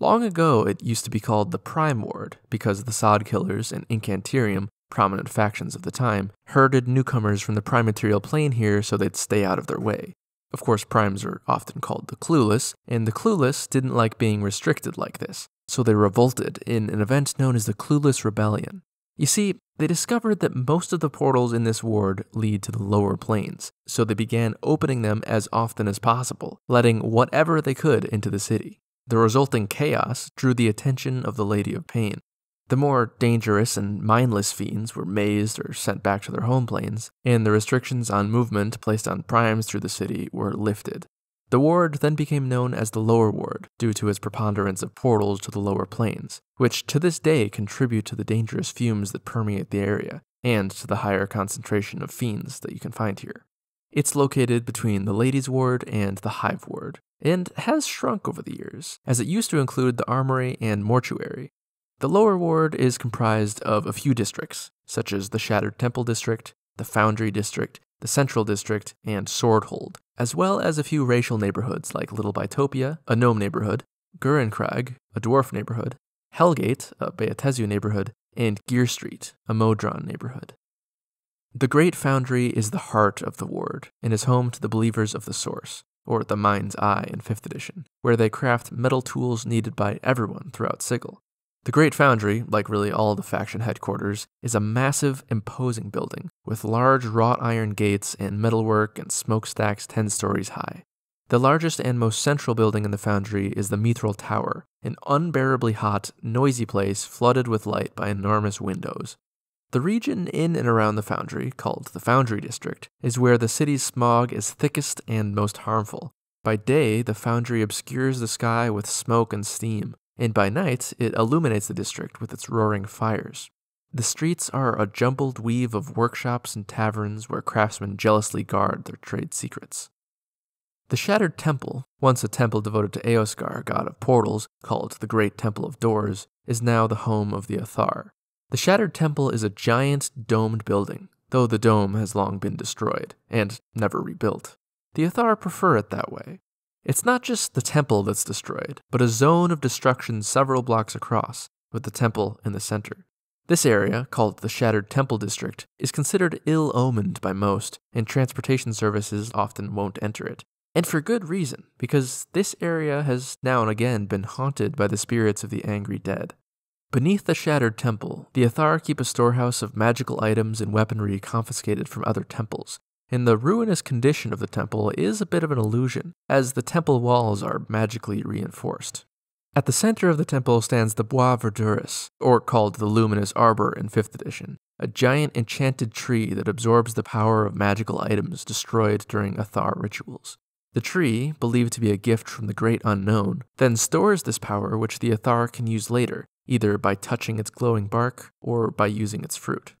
Long ago, it used to be called the Prime Ward because the Sod Killers and Incantarium, prominent factions of the time, herded newcomers from the Primaterial Plane here so they'd stay out of their way. Of course, Primes are often called the Clueless, and the Clueless didn't like being restricted like this, so they revolted in an event known as the Clueless Rebellion. You see, they discovered that most of the portals in this ward lead to the lower planes, so they began opening them as often as possible, letting whatever they could into the city. The resulting chaos drew the attention of the Lady of Pain. The more dangerous and mindless fiends were mazed or sent back to their home planes, and the restrictions on movement placed on Primes through the city were lifted. The ward then became known as the Lower Ward due to its preponderance of portals to the lower planes, which to this day contribute to the dangerous fumes that permeate the area, and to the higher concentration of fiends that you can find here. It's located between the Lady's Ward and the Hive Ward, and has shrunk over the years, as it used to include the Armory and Mortuary. The Lower Ward is comprised of a few districts, such as the Shattered Temple District, the Foundry District, the Central District, and Swordhold, as well as a few racial neighborhoods like Little Bytopia, a gnome neighborhood, Gurenkrag, a dwarf neighborhood, Hellgate, a Beatezu neighborhood, and Gear Street, a Modron neighborhood. The Great Foundry is the heart of the ward, and is home to the Believers of the Source, or the Mind's Eye in 5th edition, where they craft metal tools needed by everyone throughout Sigil. The Great Foundry, like really all the faction headquarters, is a massive, imposing building with large wrought iron gates and metalwork and smokestacks 10 stories high. The largest and most central building in the Foundry is the Mithril Tower, an unbearably hot, noisy place flooded with light by enormous windows. The region in and around the Foundry, called the Foundry District, is where the city's smog is thickest and most harmful. By day, the Foundry obscures the sky with smoke and steam, and by night, it illuminates the district with its roaring fires. The streets are a jumbled weave of workshops and taverns where craftsmen jealously guard their trade secrets. The Shattered Temple, once a temple devoted to Eoskar, god of portals, called the Great Temple of Doors, is now the home of the Athar. The Shattered Temple is a giant domed building, though the dome has long been destroyed, and never rebuilt. The Athar prefer it that way. It's not just the temple that's destroyed, but a zone of destruction several blocks across, with the temple in the center. This area, called the Shattered Temple District, is considered ill-omened by most, and transportation services often won't enter it. And for good reason, because this area has now and again been haunted by the spirits of the angry dead. Beneath the Shattered Temple, the Athar keep a storehouse of magical items and weaponry confiscated from other temples, and the ruinous condition of the temple is a bit of an illusion, as the temple walls are magically reinforced. At the center of the temple stands the Bois Verdurus, or called the Luminous Arbor in 5th edition, a giant enchanted tree that absorbs the power of magical items destroyed during Athar rituals. The tree, believed to be a gift from the Great Unknown, then stores this power which the Athar can use later, either by touching its glowing bark or by using its fruit.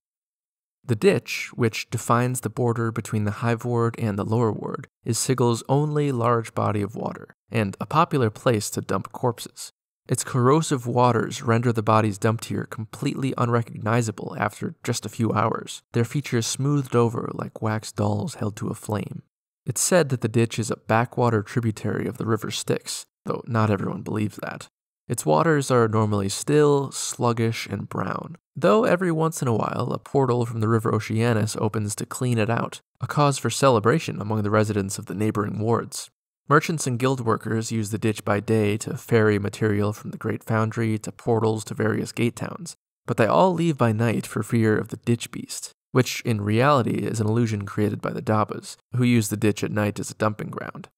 The ditch, which defines the border between the Hive Ward and the Lower Ward, is Sigil's only large body of water, and a popular place to dump corpses. Its corrosive waters render the bodies dumped here completely unrecognizable after just a few hours, their features smoothed over like wax dolls held to a flame. It's said that the ditch is a backwater tributary of the River Styx, though not everyone believes that. Its waters are normally still, sluggish, and brown, though every once in a while a portal from the River Oceanus opens to clean it out, a cause for celebration among the residents of the neighboring wards. Merchants and guild workers use the ditch by day to ferry material from the Great Foundry to portals to various gate towns, but they all leave by night for fear of the ditch beast, which in reality is an illusion created by the Dabus, who use the ditch at night as a dumping ground.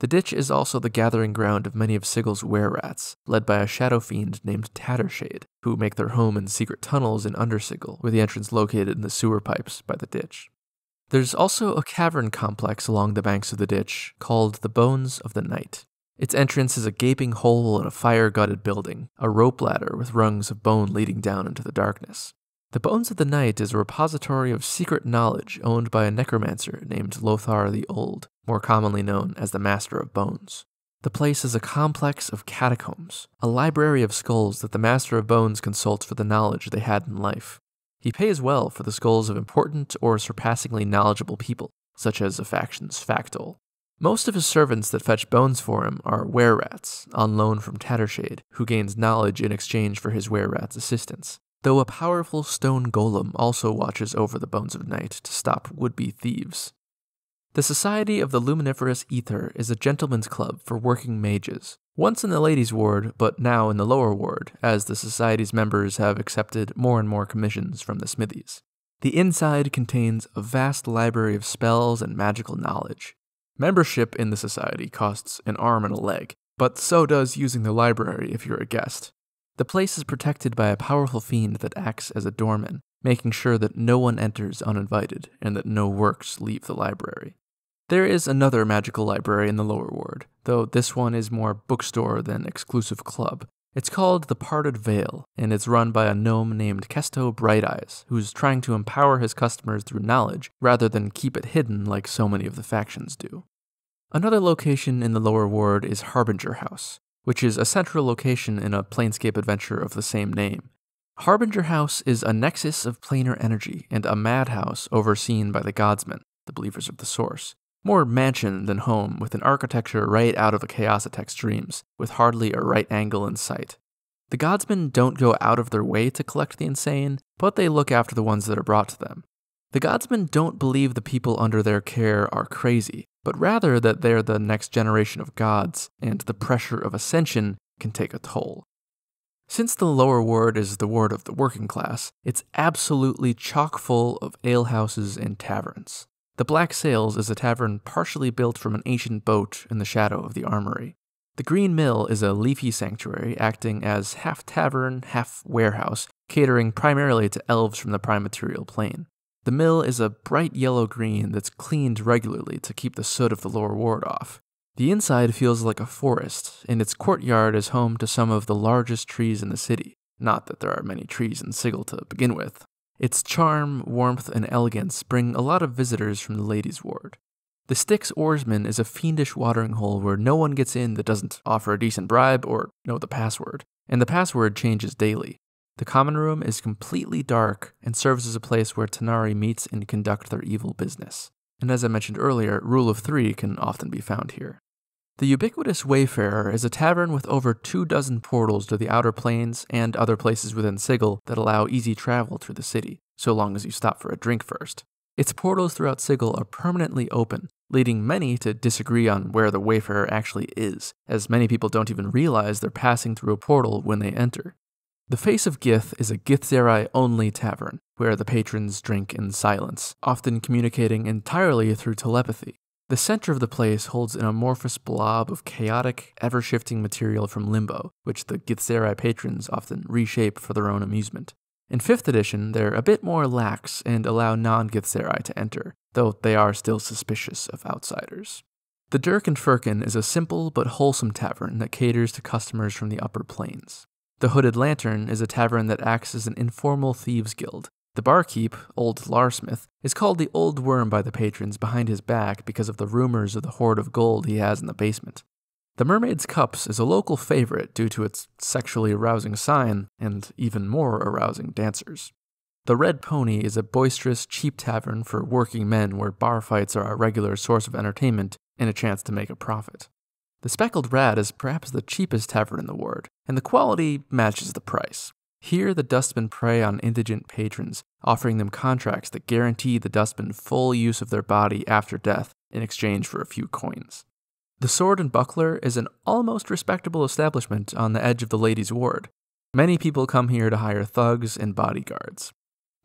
The ditch is also the gathering ground of many of Sigil's were-rats, led by a shadow fiend named Tattershade, who make their home in secret tunnels in Undersigil, with the entrance located in the sewer pipes by the ditch. There's also a cavern complex along the banks of the ditch called the Bones of the Night. Its entrance is a gaping hole in a fire-gutted building, a rope ladder with rungs of bone leading down into the darkness. The Bones of the Night is a repository of secret knowledge owned by a necromancer named Lothar the Old, more commonly known as the Master of Bones. The place is a complex of catacombs, a library of skulls that the Master of Bones consults for the knowledge they had in life. He pays well for the skulls of important or surpassingly knowledgeable people, such as a faction's Factol. Most of his servants that fetch bones for him are were-rats, on loan from Tattershade, who gains knowledge in exchange for his were-rat's assistance, though a powerful stone golem also watches over the Bones of Night to stop would-be thieves. The Society of the Luminiferous Aether is a gentleman's club for working mages, once in the Ladies' Ward, but now in the Lower Ward, as the Society's members have accepted more and more commissions from the smithies. The inside contains a vast library of spells and magical knowledge. Membership in the Society costs an arm and a leg, but so does using the library if you're a guest. The place is protected by a powerful fiend that acts as a doorman, making sure that no one enters uninvited and that no works leave the library. There is another magical library in the Lower Ward, though this one is more bookstore than exclusive club. It's called the Parted Veil, and it's run by a gnome named Kesto Brighteyes, who's trying to empower his customers through knowledge rather than keep it hidden like so many of the factions do. Another location in the Lower Ward is Harbinger House, which is a central location in a Planescape adventure of the same name. Harbinger House is a nexus of planar energy and a madhouse overseen by the Godsmen, the Believers of the Source. More mansion than home, with an architecture right out of a Chaos Attack's dreams, with hardly a right angle in sight. The Godsmen don't go out of their way to collect the insane, but they look after the ones that are brought to them. The Godsmen don't believe the people under their care are crazy, but rather that they're the next generation of gods, and the pressure of ascension can take a toll. Since the Lower Ward is the ward of the working class, it's absolutely chock full of alehouses and taverns. The Black Sails is a tavern partially built from an ancient boat in the shadow of the armory. The Green Mill is a leafy sanctuary acting as half tavern, half warehouse, catering primarily to elves from the Primaterial Plane. The mill is a bright yellow-green that's cleaned regularly to keep the soot of the Lower Ward off. The inside feels like a forest, and its courtyard is home to some of the largest trees in the city. Not that there are many trees in Sigil to begin with. Its charm, warmth, and elegance bring a lot of visitors from the Ladies' Ward. The Styx Oarsman is a fiendish watering hole where no one gets in that doesn't offer a decent bribe or know the password, and the password changes daily. The common room is completely dark and serves as a place where Tenari meets and conduct their evil business. And as I mentioned earlier, Rule of Three can often be found here. The Ubiquitous Wayfarer is a tavern with over 24 portals to the Outer Planes and other places within Sigil that allow easy travel through the city, so long as you stop for a drink first. Its portals throughout Sigil are permanently open, leading many to disagree on where the Wayfarer actually is, as many people don't even realize they're passing through a portal when they enter. The Face of Gith is a Githzerai-only tavern, where the patrons drink in silence, often communicating entirely through telepathy. The center of the place holds an amorphous blob of chaotic, ever-shifting material from Limbo, which the Githzerai patrons often reshape for their own amusement. In 5th edition, they're a bit more lax and allow non-Githzerai to enter, though they are still suspicious of outsiders. The Dirk and Firkin is a simple but wholesome tavern that caters to customers from the Upper Plains. The Hooded Lantern is a tavern that acts as an informal thieves' guild. The barkeep, Old Larsmith, is called the Old Worm by the patrons behind his back because of the rumors of the hoard of gold he has in the basement. The Mermaid's Cups is a local favorite due to its sexually arousing sign and even more arousing dancers. The Red Pony is a boisterous, cheap tavern for working men where bar fights are a regular source of entertainment and a chance to make a profit. The Speckled Rat is perhaps the cheapest tavern in the ward, and the quality matches the price. Here, the Dustmen prey on indigent patrons, offering them contracts that guarantee the Dustmen full use of their body after death in exchange for a few coins. The Sword and Buckler is an almost respectable establishment on the edge of the Lady's Ward. Many people come here to hire thugs and bodyguards.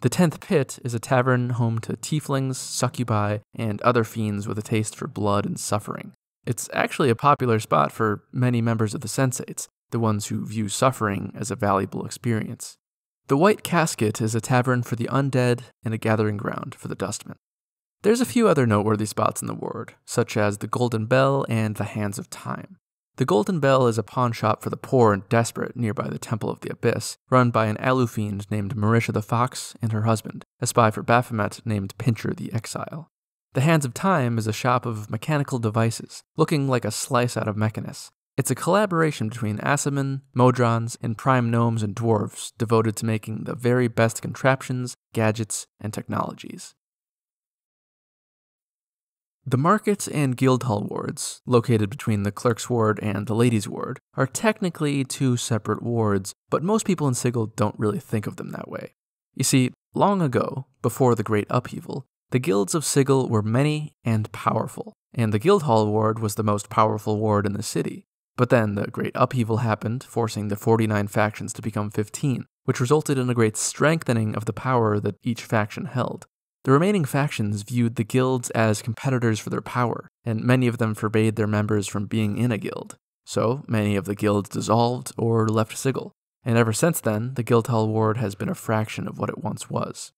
The 10th Pit is a tavern home to tieflings, succubi, and other fiends with a taste for blood and suffering. It's actually a popular spot for many members of the Sensates, the ones who view suffering as a valuable experience. The White Casket is a tavern for the undead and a gathering ground for the Dustmen. There's a few other noteworthy spots in the ward, such as the Golden Bell and the Hands of Time. The Golden Bell is a pawn shop for the poor and desperate nearby the Temple of the Abyss, run by an Alufiend named Marisha the Fox and her husband, a spy for Baphomet named Pincher the Exile. The Hands of Time is a shop of mechanical devices, looking like a slice out of Mechanus. It's a collaboration between Asamin, Modrons, and prime gnomes and dwarves devoted to making the very best contraptions, gadgets, and technologies. The Market and Guildhall wards, located between the Clerks' Ward and the Lady's Ward, are technically two separate wards, but most people in Sigil don't really think of them that way. You see, long ago, before the Great Upheaval, the guilds of Sigil were many and powerful, and the Guildhall Ward was the most powerful ward in the city. But then the Great Upheaval happened, forcing the 49 factions to become 15, which resulted in a great strengthening of the power that each faction held. The remaining factions viewed the guilds as competitors for their power, and many of them forbade their members from being in a guild. So, many of the guilds dissolved or left Sigil, and ever since then, the Guildhall Ward has been a fraction of what it once was.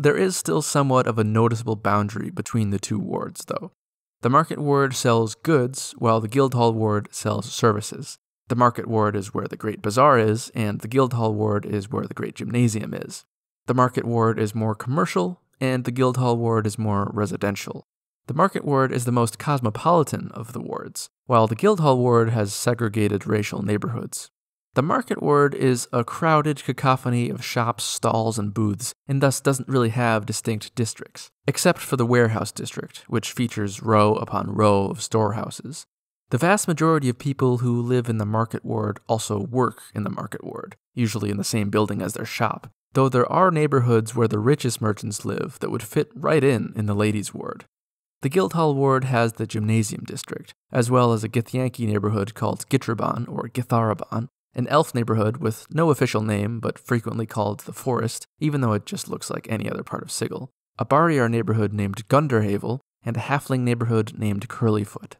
There is still somewhat of a noticeable boundary between the two wards, though. The Market Ward sells goods, while the Guildhall Ward sells services. The Market Ward is where the Great Bazaar is, and the Guildhall Ward is where the Great Gymnasium is. The Market Ward is more commercial, and the Guildhall Ward is more residential. The Market Ward is the most cosmopolitan of the wards, while the Guildhall Ward has segregated racial neighborhoods. The Market Ward is a crowded cacophony of shops, stalls, and booths, and thus doesn't really have distinct districts, except for the Warehouse District, which features row upon row of storehouses. The vast majority of people who live in the Market Ward also work in the Market Ward, usually in the same building as their shop, though there are neighborhoods where the richest merchants live that would fit right in the Ladies' Ward. The Guildhall Ward has the Gymnasium District, as well as a Githyanki neighborhood called Gitraban or Githaraban, an elf neighborhood with no official name but frequently called the Forest, even though it just looks like any other part of Sigil, a barrier neighborhood named Gunderhavel, and a halfling neighborhood named Curlyfoot.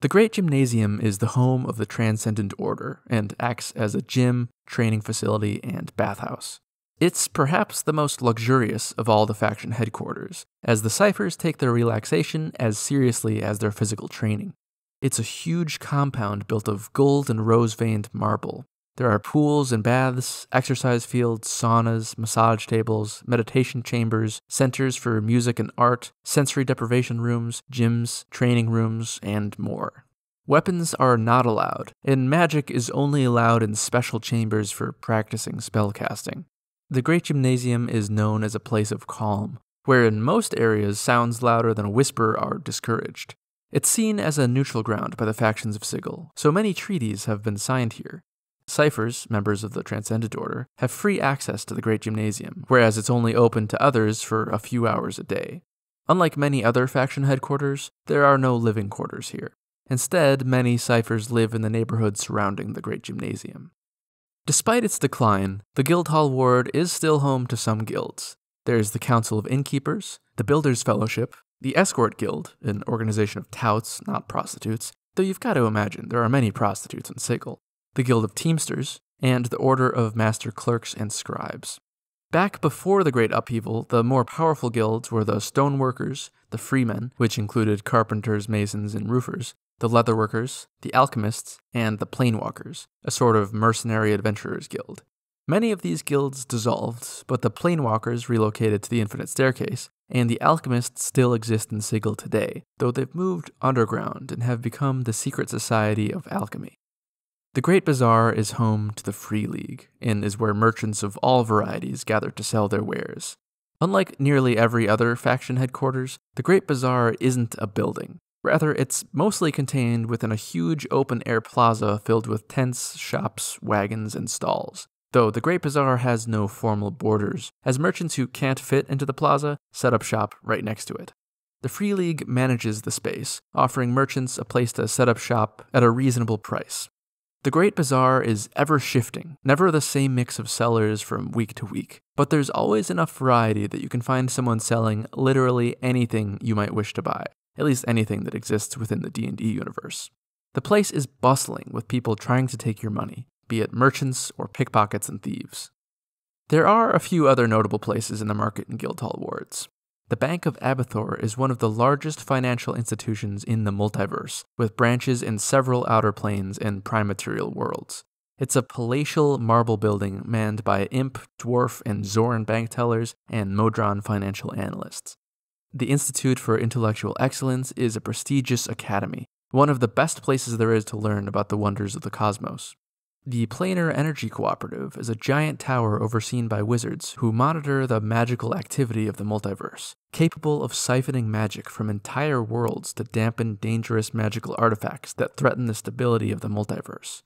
The Great Gymnasium is the home of the Transcendent Order and acts as a gym, training facility, and bathhouse. It's perhaps the most luxurious of all the faction headquarters, as the Ciphers take their relaxation as seriously as their physical training. It's a huge compound built of gold and rose-veined marble. There are pools and baths, exercise fields, saunas, massage tables, meditation chambers, centers for music and art, sensory deprivation rooms, gyms, training rooms, and more. Weapons are not allowed, and magic is only allowed in special chambers for practicing spellcasting. The Great Gymnasium is known as a place of calm, where in most areas sounds louder than a whisper are discouraged. It's seen as a neutral ground by the factions of Sigil, so many treaties have been signed here. Ciphers, members of the Transcendent Order, have free access to the Great Gymnasium, whereas it's only open to others for a few hours a day. Unlike many other faction headquarters, there are no living quarters here. Instead, many Ciphers live in the neighborhood surrounding the Great Gymnasium. Despite its decline, the Guildhall Ward is still home to some guilds. There's the Council of Innkeepers, the Builders' Fellowship, the Escort Guild, an organization of touts, not prostitutes, though you've got to imagine there are many prostitutes in Sigil, the Guild of Teamsters, and the Order of Master Clerks and Scribes. Back before the Great Upheaval, the more powerful guilds were the Stoneworkers, the Freemen, which included carpenters, masons, and roofers, the Leatherworkers, the Alchemists, and the Planewalkers, a sort of mercenary adventurers guild. Many of these guilds dissolved, but the Planewalkers relocated to the Infinite Staircase, and the Alchemists still exist in Sigil today, though they've moved underground and have become the Secret Society of Alchemy. The Great Bazaar is home to the Free League, and is where merchants of all varieties gather to sell their wares. Unlike nearly every other faction headquarters, the Great Bazaar isn't a building. Rather, it's mostly contained within a huge open-air plaza filled with tents, shops, wagons, and stalls. Though the Great Bazaar has no formal borders, as merchants who can't fit into the plaza set up shop right next to it. The Free League manages the space, offering merchants a place to set up shop at a reasonable price. The Great Bazaar is ever-shifting, never the same mix of sellers from week to week, but there's always enough variety that you can find someone selling literally anything you might wish to buy. At least anything that exists within the D&D universe. The place is bustling with people trying to take your money, be it merchants or pickpockets and thieves. There are a few other notable places in the Market and Guildhall wards. The Bank of Abathor is one of the largest financial institutions in the multiverse, with branches in several outer planes and primaterial worlds. It's a palatial marble building manned by Imp, Dwarf, and Zoran bank tellers and Modron financial analysts. The Institute for Intellectual Excellence is a prestigious academy, one of the best places there is to learn about the wonders of the cosmos. The Planar Energy Cooperative is a giant tower overseen by wizards who monitor the magical activity of the multiverse, capable of siphoning magic from entire worlds to dampen dangerous magical artifacts that threaten the stability of the multiverse.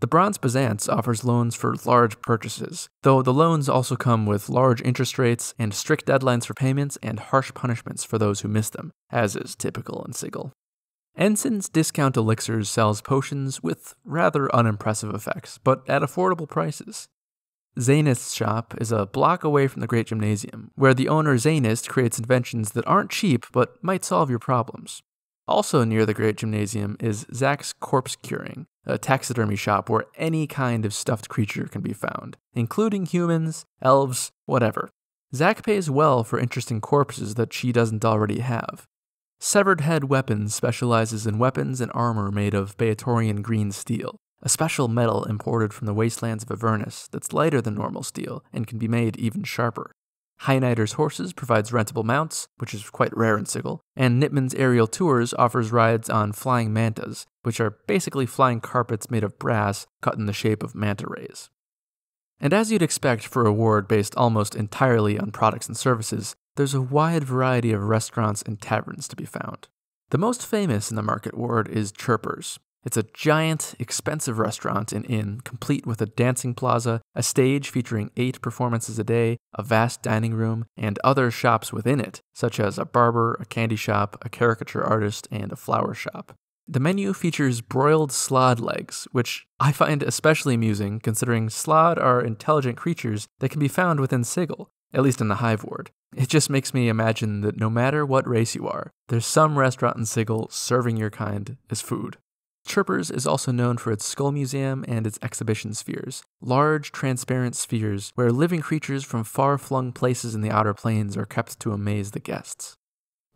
The Bronze Byzance offers loans for large purchases, though the loans also come with large interest rates and strict deadlines for payments and harsh punishments for those who miss them, as is typical in Sigil. Ensign's Discount Elixirs sells potions with rather unimpressive effects, but at affordable prices. Zanist's shop is a block away from the Great Gymnasium, where the owner Zanist creates inventions that aren't cheap but might solve your problems. Also near the Great Gymnasium is Zach's Corpse Curing, a taxidermy shop where any kind of stuffed creature can be found, including humans, elves, whatever. Zach pays well for interesting corpses that she doesn't already have. Severed Head Weapons specializes in weapons and armor made of Beatorian green steel, a special metal imported from the wastelands of Avernus that's lighter than normal steel and can be made even sharper. Highnider's Horses provides rentable mounts, which is quite rare in Sigil, and Knitman's Aerial Tours offers rides on flying mantas, which are basically flying carpets made of brass cut in the shape of manta rays. And as you'd expect for a ward based almost entirely on products and services, there's a wide variety of restaurants and taverns to be found. The most famous in the Market Ward is Chirpers. It's a giant, expensive restaurant and inn, complete with a dancing plaza, a stage featuring 8 performances a day, a vast dining room, and other shops within it, such as a barber, a candy shop, a caricature artist, and a flower shop. The menu features broiled slod legs, which I find especially amusing considering slod are intelligent creatures that can be found within Sigil, at least in the Hive Ward. It just makes me imagine that no matter what race you are, there's some restaurant in Sigil serving your kind as food. Chirpers is also known for its Skull Museum and its exhibition spheres, large, transparent spheres where living creatures from far-flung places in the Outer Planes are kept to amaze the guests.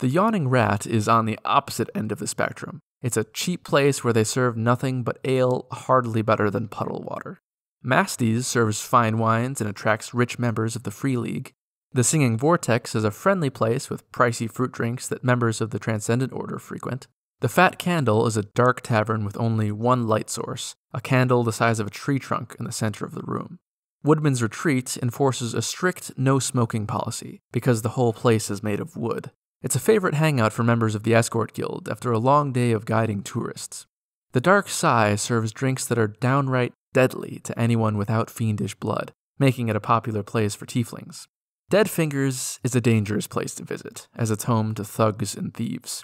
The Yawning Rat is on the opposite end of the spectrum. It's a cheap place where they serve nothing but ale, hardly better than puddle water. Masty's serves fine wines and attracts rich members of the Free League. The Singing Vortex is a friendly place with pricey fruit drinks that members of the Transcendent Order frequent. The Fat Candle is a dark tavern with only one light source, a candle the size of a tree trunk in the center of the room. Woodman's Retreat enforces a strict no-smoking policy, because the whole place is made of wood. It's a favorite hangout for members of the Escort Guild after a long day of guiding tourists. The Dark Sigh serves drinks that are downright deadly to anyone without fiendish blood, making it a popular place for tieflings. Dead Fingers is a dangerous place to visit, as it's home to thugs and thieves.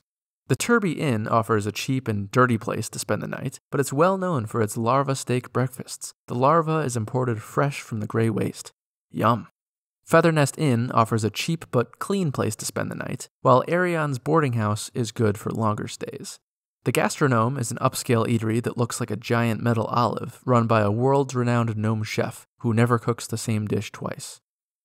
The Turby Inn offers a cheap and dirty place to spend the night, but it's well known for its larva steak breakfasts. The larva is imported fresh from the Grey Waste. Yum. Feathernest Inn offers a cheap but clean place to spend the night, while Arion's boarding house is good for longer stays. The Gastronome is an upscale eatery that looks like a giant metal olive, run by a world-renowned gnome chef who never cooks the same dish twice.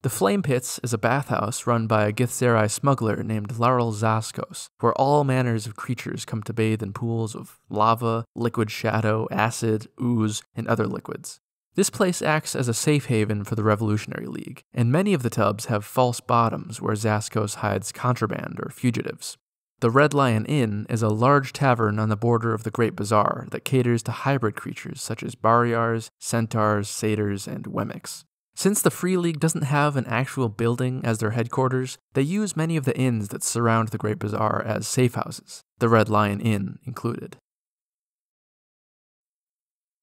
The Flame Pits is a bathhouse run by a Githzerai smuggler named Laurel Zaskos, where all manners of creatures come to bathe in pools of lava, liquid shadow, acid, ooze, and other liquids. This place acts as a safe haven for the Revolutionary League, and many of the tubs have false bottoms where Zaskos hides contraband or fugitives. The Red Lion Inn is a large tavern on the border of the Great Bazaar that caters to hybrid creatures such as Baryars, Centaurs, Satyrs, and Wemyx. Since the Free League doesn't have an actual building as their headquarters, they use many of the inns that surround the Great Bazaar as safe houses, the Red Lion Inn included.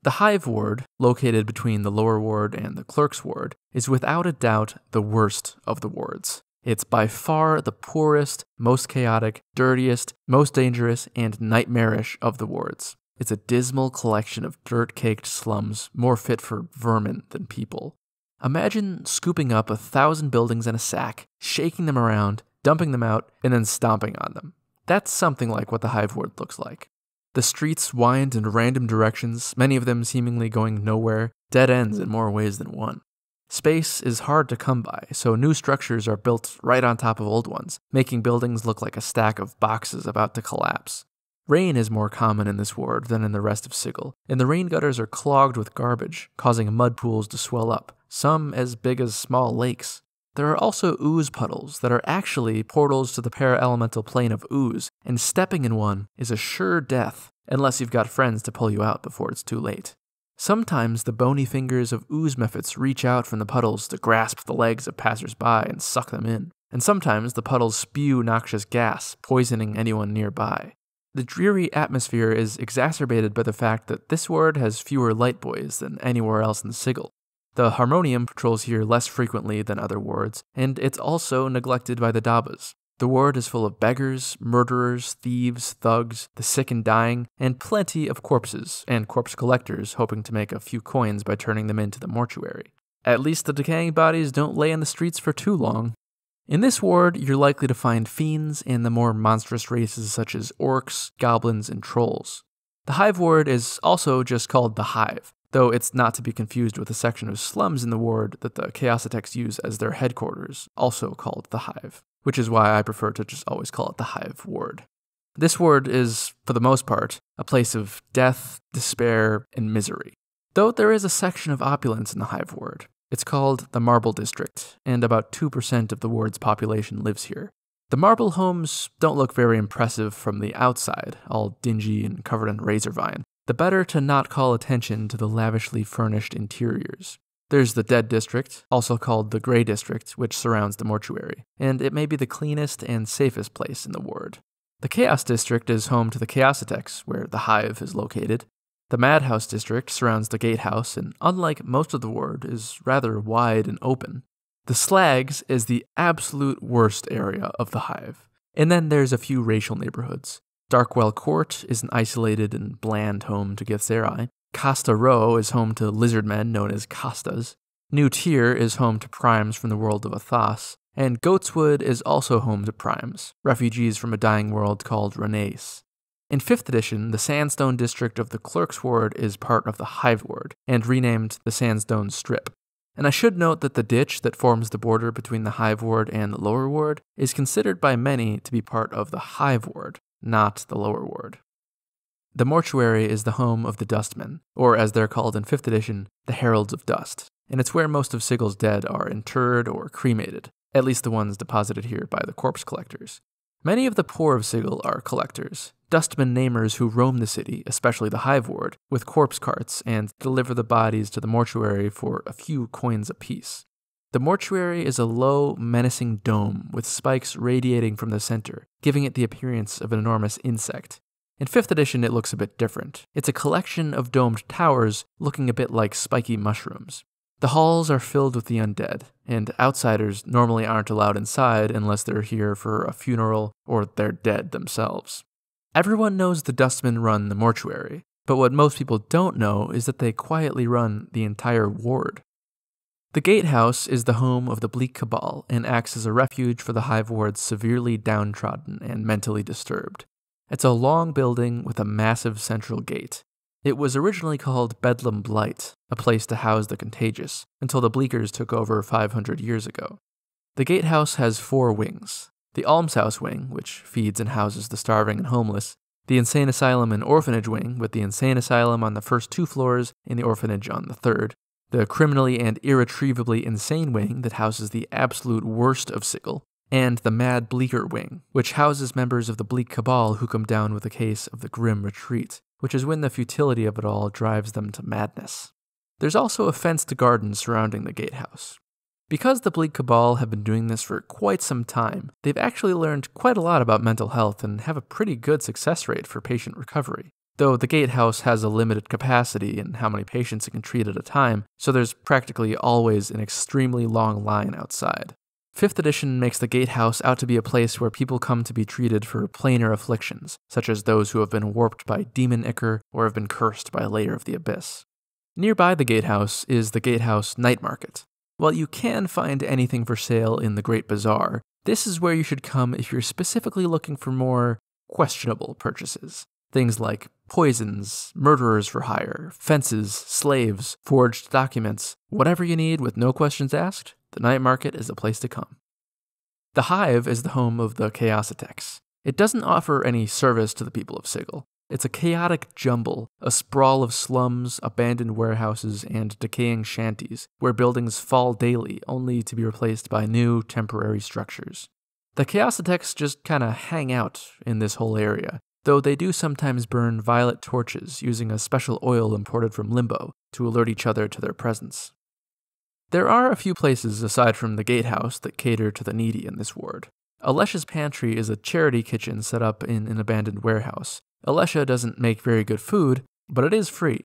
The Hive Ward, located between the Lower Ward and the Clerks' Ward, is without a doubt the worst of the wards. It's by far the poorest, most chaotic, dirtiest, most dangerous, and nightmarish of the wards. It's a dismal collection of dirt-caked slums more fit for vermin than people. Imagine scooping up 1,000 buildings in a sack, shaking them around, dumping them out, and then stomping on them. That's something like what the Hive Ward looks like. The streets wind in random directions, many of them seemingly going nowhere, dead ends in more ways than one. Space is hard to come by, so new structures are built right on top of old ones, making buildings look like a stack of boxes about to collapse. Rain is more common in this ward than in the rest of Sigil, and the rain gutters are clogged with garbage, causing mud pools to swell up, some as big as small lakes. There are also ooze puddles that are actually portals to the para-elemental plane of ooze, and stepping in one is a sure death, unless you've got friends to pull you out before it's too late. Sometimes the bony fingers of ooze mephits reach out from the puddles to grasp the legs of passers-by and suck them in, and sometimes the puddles spew noxious gas, poisoning anyone nearby. The dreary atmosphere is exacerbated by the fact that this ward has fewer light boys than anywhere else in Sigil. The Harmonium patrols here less frequently than other wards, and it's also neglected by the Dabus. The ward is full of beggars, murderers, thieves, thugs, the sick and dying, and plenty of corpses and corpse collectors hoping to make a few coins by turning them into the mortuary. At least the decaying bodies don't lay in the streets for too long. In this ward, you're likely to find fiends and the more monstrous races such as orcs, goblins, and trolls. The Hive Ward is also just called the Hive, though it's not to be confused with a section of slums in the ward that the Chaositechs use as their headquarters, also called the Hive, which is why I prefer to just always call it the Hive Ward. This ward is, for the most part, a place of death, despair, and misery. Though there is a section of opulence in the Hive Ward. It's called the Marble District, and about 2% of the ward's population lives here. The marble homes don't look very impressive from the outside, all dingy and covered in razorvine. The better to not call attention to the lavishly furnished interiors. There's the Dead District, also called the Grey District, which surrounds the mortuary, and it may be the cleanest and safest place in the ward. The Chaos District is home to the Chaositechs, where the Hive is located. The Madhouse District surrounds the Gatehouse and, unlike most of the ward, is rather wide and open. The Slags is the absolute worst area of the Hive. And then there's a few racial neighborhoods. Darkwell Court is an isolated and bland home to Githzerai. Costa Row is home to lizardmen known as Costas. New Tier is home to primes from the world of Athas, and Goatswood is also home to primes, refugees from a dying world called Renace. In 5th edition, the Sandstone District of the Clerks' Ward is part of the Hive Ward, and renamed the Sandstone Strip. And I should note that the ditch that forms the border between the Hive Ward and the Lower Ward is considered by many to be part of the Hive Ward, not the Lower Ward. The mortuary is the home of the Dustmen, or as they're called in 5th edition, the Heralds of Dust, and it's where most of Sigil's dead are interred or cremated, at least the ones deposited here by the corpse collectors. Many of the poor of Sigil are collectors, Dustmen namers who roam the city, especially the Hive Ward, with corpse carts and deliver the bodies to the mortuary for a few coins apiece. The mortuary is a low, menacing dome with spikes radiating from the center, giving it the appearance of an enormous insect. In 5th edition, it looks a bit different. It's a collection of domed towers looking a bit like spiky mushrooms. The halls are filled with the undead, and outsiders normally aren't allowed inside unless they're here for a funeral or they're dead themselves. Everyone knows the Dustmen run the mortuary, but what most people don't know is that they quietly run the entire ward. The Gatehouse is the home of the Bleak Cabal and acts as a refuge for the Hive Ward's severely downtrodden and mentally disturbed. It's a long building with a massive central gate. It was originally called Bedlam Blight, a place to house the contagious, until the Bleakers took over 500 years ago. The Gatehouse has 4 wings. The Almshouse wing, which feeds and houses the starving and homeless. The Insane Asylum and Orphanage wing, with the Insane Asylum on the first 2 floors and the Orphanage on the 3rd. The Criminally and Irretrievably Insane wing that houses the absolute worst of Sigil. And the Mad Bleaker wing, which houses members of the Bleak Cabal who come down with a case of the Grim Retreat, which is when the futility of it all drives them to madness. There's also a fenced garden surrounding the gatehouse. Because the Bleak Cabal have been doing this for quite some time, they've actually learned quite a lot about mental health and have a pretty good success rate for patient recovery. Though the gatehouse has a limited capacity in how many patients it can treat at a time, so there's practically always an extremely long line outside. 5th edition makes the gatehouse out to be a place where people come to be treated for planar afflictions, such as those who have been warped by Demon Ichor or have been cursed by Layer of the Abyss. Nearby the gatehouse is the Gatehouse Night Market. While you can find anything for sale in the Great Bazaar, this is where you should come if you're specifically looking for more questionable purchases. Things like poisons, murderers for hire, fences, slaves, forged documents, whatever you need with no questions asked, the night market is the place to come. The Hive is the home of the Chaositex. It doesn't offer any service to the people of Sigil. It's a chaotic jumble, a sprawl of slums, abandoned warehouses, and decaying shanties, where buildings fall daily, only to be replaced by new, temporary structures. The Chaositex just kinda hang out in this whole area, though they do sometimes burn violet torches using a special oil imported from Limbo to alert each other to their presence. There are a few places aside from the gatehouse that cater to the needy in this ward. Alesha's Pantry is a charity kitchen set up in an abandoned warehouse. Alesha doesn't make very good food, but it is free.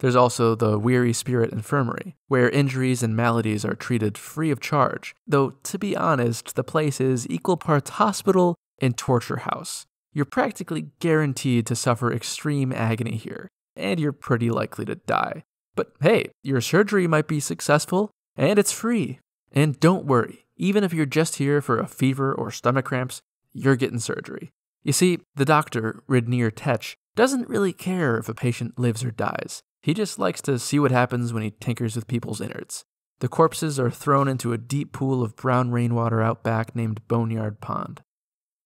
There's also the Weary Spirit Infirmary, where injuries and maladies are treated free of charge, though to be honest, the place is equal parts hospital and torture house. You're practically guaranteed to suffer extreme agony here, and you're pretty likely to die. But hey, your surgery might be successful, and it's free. And don't worry, even if you're just here for a fever or stomach cramps, you're getting surgery. You see, the doctor, Ridnir Tetch, doesn't really care if a patient lives or dies. He just likes to see what happens when he tinkers with people's innards. The corpses are thrown into a deep pool of brown rainwater out back named Boneyard Pond.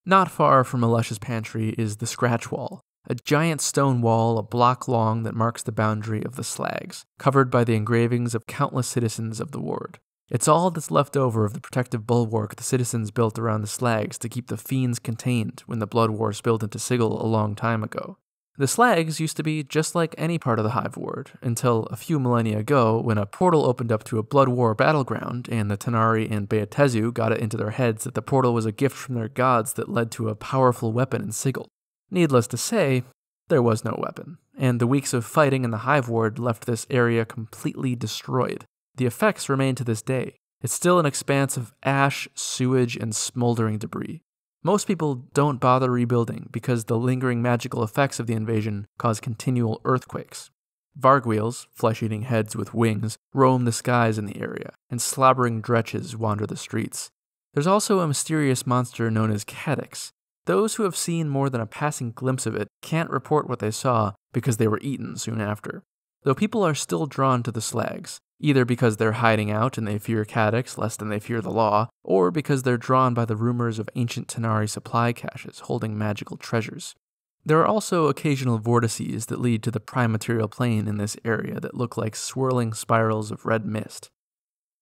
Not far from Alesha's Pantry is the Scratch Wall, a giant stone wall a block long that marks the boundary of the Slags, covered by the engravings of countless citizens of the ward. It's all that's left over of the protective bulwark the citizens built around the Slags to keep the fiends contained when the Blood War spilled into Sigil a long time ago. The Slags used to be just like any part of the Hive Ward, until a few millennia ago when a portal opened up to a Blood War battleground and the Tenari and Beatezu got it into their heads that the portal was a gift from their gods that led to a powerful weapon in Sigil. Needless to say, there was no weapon, and the weeks of fighting in the Hive Ward left this area completely destroyed. The effects remain to this day. It's still an expanse of ash, sewage, and smoldering debris. Most people don't bother rebuilding because the lingering magical effects of the invasion cause continual earthquakes. Vargwheels, flesh-eating heads with wings, roam the skies in the area, and slobbering dretches wander the streets. There's also a mysterious monster known as Caddix. Those who have seen more than a passing glimpse of it can't report what they saw because they were eaten soon after. Though people are still drawn to the Slags, either because they're hiding out and they fear Caddix less than they fear the law, or because they're drawn by the rumors of ancient Tenari supply caches holding magical treasures. There are also occasional vortices that lead to the prime material plane in this area that look like swirling spirals of red mist.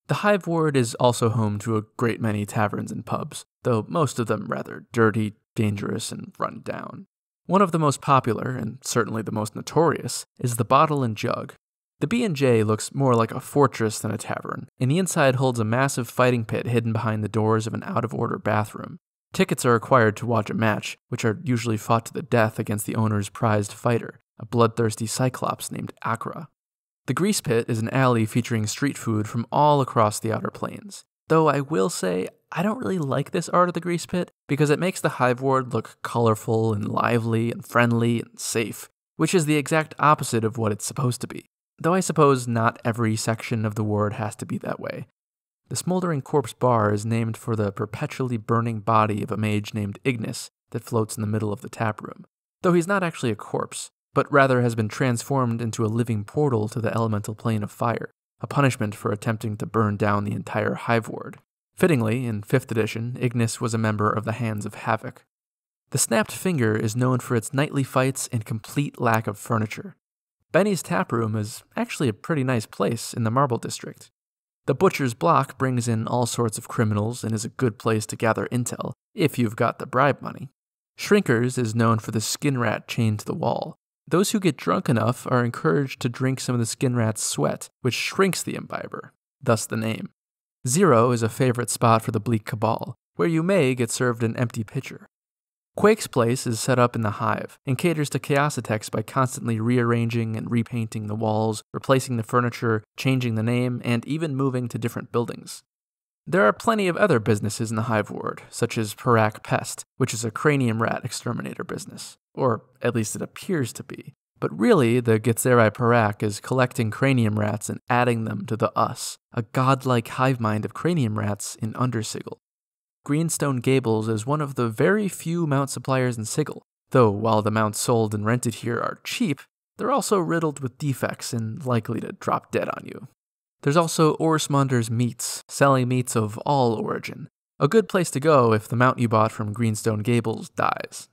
The Hive Ward is also home to a great many taverns and pubs, though most of them rather dirty, dangerous, and run down. One of the most popular, and certainly the most notorious, is the Bottle and Jug. The B&J looks more like a fortress than a tavern, and the inside holds a massive fighting pit hidden behind the doors of an out-of-order bathroom. Tickets are required to watch a match, which are usually fought to the death against the owner's prized fighter, a bloodthirsty cyclops named Akra. The Grease Pit is an alley featuring street food from all across the Outer Planes. Though I will say, I don't really like this art of the Grease Pit because it makes the Hive Ward look colorful and lively and friendly and safe, which is the exact opposite of what it's supposed to be. Though I suppose not every section of the ward has to be that way. The Smoldering Corpse Bar is named for the perpetually burning body of a mage named Ignis that floats in the middle of the taproom, though he's not actually a corpse, but rather has been transformed into a living portal to the elemental plane of fire, a punishment for attempting to burn down the entire Hive Ward. Fittingly, in 5th edition, Ignis was a member of the Hands of Havoc. The Snapped Finger is known for its nightly fights and complete lack of furniture. Benny's Taproom is actually a pretty nice place in the Marble District. The Butcher's Block brings in all sorts of criminals and is a good place to gather intel, if you've got the bribe money. Shrinkers is known for the skin rat chained to the wall. Those who get drunk enough are encouraged to drink some of the skin rat's sweat, which shrinks the imbiber, thus the name. 0 is a favorite spot for the Bleak Cabal, where you may get served an empty pitcher. Quake's place is set up in the Hive, and caters to chaos attacks by constantly rearranging and repainting the walls, replacing the furniture, changing the name, and even moving to different buildings. There are plenty of other businesses in the Hive Ward, such as Parak Pest, which is a cranium rat exterminator business, or at least it appears to be. But really, the Gitzerai Parak is collecting cranium rats and adding them to the Us, a godlike hive mind of cranium rats in Undersigil. Greenstone Gables is one of the very few mount suppliers in Sigil, though while the mounts sold and rented here are cheap, they're also riddled with defects and likely to drop dead on you. There's also Orsmunder's Meats, selling meats of all origin, a good place to go if the mount you bought from Greenstone Gables dies.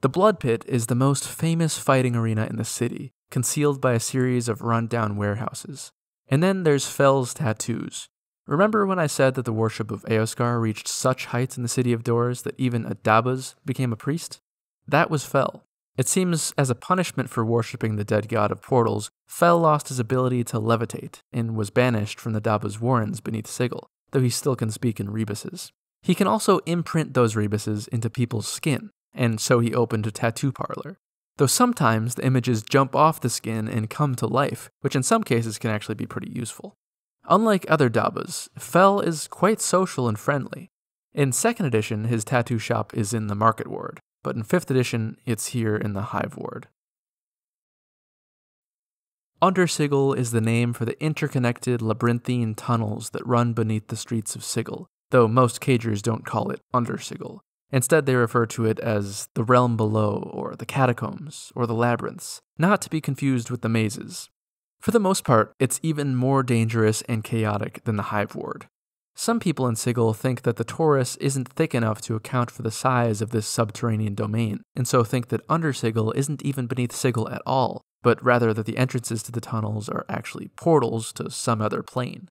The Blood Pit is the most famous fighting arena in the city, concealed by a series of run-down warehouses. And then there's Fell's Tattoos. Remember when I said that the worship of Eoskar reached such heights in the City of Doors that even a Dabus became a priest? That was Fel. It seems, as a punishment for worshipping the dead god of portals, Fel lost his ability to levitate, and was banished from the Dabus warrens beneath Sigil, though he still can speak in rebuses. He can also imprint those rebuses into people's skin, and so he opened a tattoo parlor. Though sometimes the images jump off the skin and come to life, which in some cases can actually be pretty useful. Unlike other Dabus, Fel is quite social and friendly. In 2nd edition, his tattoo shop is in the Market Ward, but in 5th edition, it's here in the Hive Ward. Undersigil is the name for the interconnected labyrinthine tunnels that run beneath the streets of Sigil, though most cagers don't call it Undersigil. Instead, they refer to it as the Realm Below, or the Catacombs, or the Labyrinths, not to be confused with the Mazes. For the most part, it's even more dangerous and chaotic than the Hive Ward. Some people in Sigil think that the torus isn't thick enough to account for the size of this subterranean domain, and so think that Undersigil isn't even beneath Sigil at all, but rather that the entrances to the tunnels are actually portals to some other plane.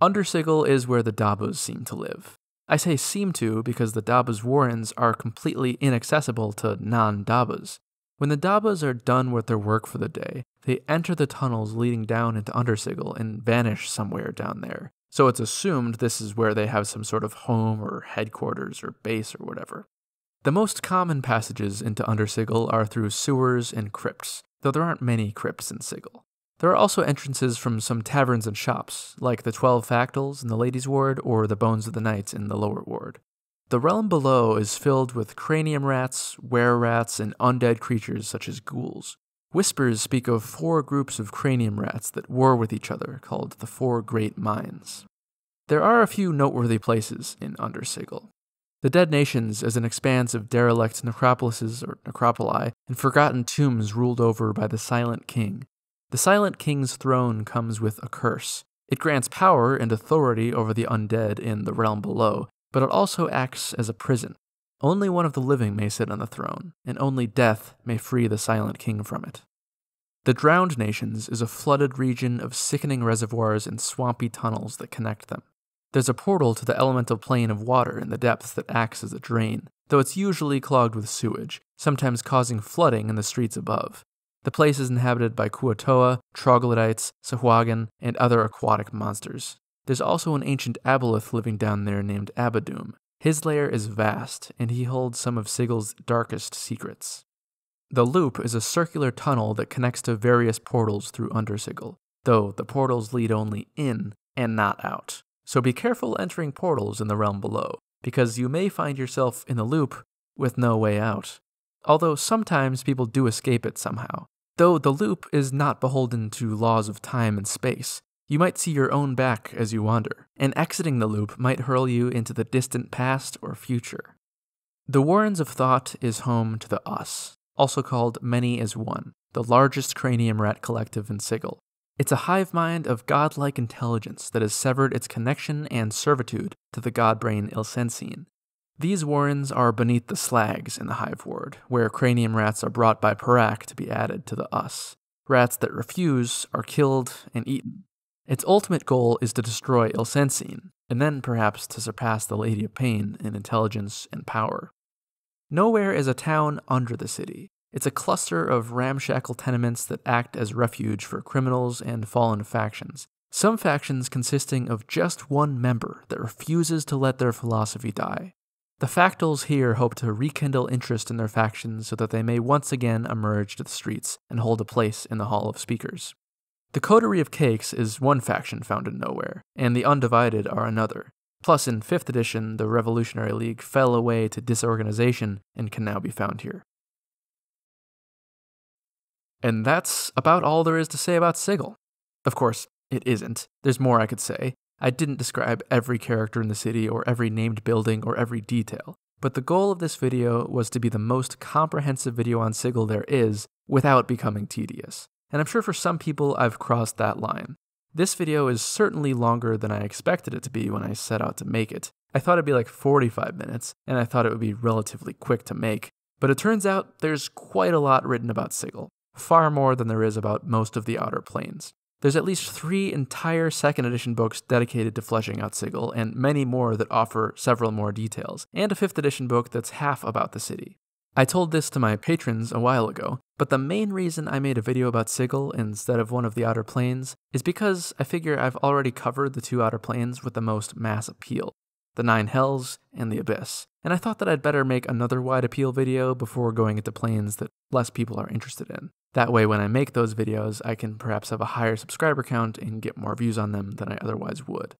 Undersigil is where the Dabus seem to live. I say seem to because the Dabus warrens are completely inaccessible to non-Dabus. When the Dabus are done with their work for the day, they enter the tunnels leading down into Undersigil and vanish somewhere down there. So it's assumed this is where they have some sort of home or headquarters or base or whatever. The most common passages into Undersigil are through sewers and crypts, though there aren't many crypts in Sigil. There are also entrances from some taverns and shops, like the 12 Factals in the Lady's Ward or the Bones of the Knights in the Lower Ward. The Realm Below is filled with cranium rats, were-rats, and undead creatures such as ghouls. Whispers speak of 4 groups of cranium rats that war with each other, called the 4 Great Mines. There are a few noteworthy places in Undersigil. The Dead Nations is an expanse of derelict necropolises or necropoli and forgotten tombs ruled over by the Silent King. The Silent King's throne comes with a curse. It grants power and authority over the undead in the Realm Below, but it also acts as a prison. Only one of the living may sit on the throne, and only death may free the Silent King from it. The Drowned Nations is a flooded region of sickening reservoirs and swampy tunnels that connect them. There's a portal to the elemental plane of water in the depths that acts as a drain, though it's usually clogged with sewage, sometimes causing flooding in the streets above. The place is inhabited by Kuotoa, troglodytes, Sahuagin, and other aquatic monsters. There's also an ancient aboleth living down there named Abadoom. His lair is vast, and he holds some of Sigil's darkest secrets. The Loop is a circular tunnel that connects to various portals through Undersigil, though the portals lead only in and not out. So be careful entering portals in the Realm Below, because you may find yourself in the Loop with no way out. Although sometimes people do escape it somehow. Though the Loop is not beholden to laws of time and space, you might see your own back as you wander, and exiting the Loop might hurl you into the distant past or future. The Warrens of Thought is home to the Us, also called Many as One, the largest cranium rat collective in Sigil. It's a hive mind of godlike intelligence that has severed its connection and servitude to the godbrain Ilsensine. These warrens are beneath the slags in the Hive Ward, where cranium rats are brought by Parak to be added to the Us. Rats that refuse are killed and eaten. Its ultimate goal is to destroy Ilsensine, and then perhaps to surpass the Lady of Pain in intelligence and power. Nowhere is a town under the city, It's a cluster of ramshackle tenements that act as refuge for criminals and fallen factions, some factions consisting of just one member that refuses to let their philosophy die. The Factals here hope to rekindle interest in their factions so that they may once again emerge to the streets and hold a place in the Hall of Speakers. The Coterie of Cakes is one faction founded nowhere, and the Undivided are another. Plus, in 5th edition, the Revolutionary League fell away to disorganization and can now be found here. And that's about all there is to say about Sigil. Of course, it isn't. There's more I could say. I didn't describe every character in the city or every named building or every detail, but the goal of this video was to be the most comprehensive video on Sigil there is without becoming tedious, and I'm sure for some people I've crossed that line. This video is certainly longer than I expected it to be when I set out to make it. I thought it'd be like 45 minutes, and I thought it would be relatively quick to make, but it turns out there's quite a lot written about Sigil, far more than there is about most of the Outer Planes. There's at least 3 entire 2nd edition books dedicated to fleshing out Sigil, and many more that offer several more details, and a 5th edition book that's half about the city. I told this to my patrons a while ago, but the main reason I made a video about Sigil instead of one of the Outer Planes is because I figure I've already covered the 2 Outer Planes with the most mass appeal, the 9 Hells and the Abyss, and I thought that I'd better make another wide appeal video before going into planes that less people are interested in. That way when I make those videos, I can perhaps have a higher subscriber count and get more views on them than I otherwise would.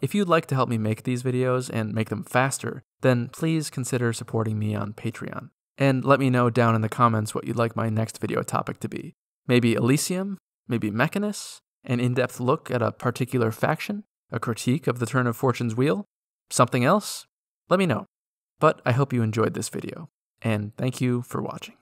If you'd like to help me make these videos and make them faster, then please consider supporting me on Patreon. And let me know down in the comments what you'd like my next video topic to be. Maybe Elysium? Maybe Mechanus? An in-depth look at a particular faction? A critique of the turn of Fortune's wheel? Something else? Let me know. But I hope you enjoyed this video, and thank you for watching.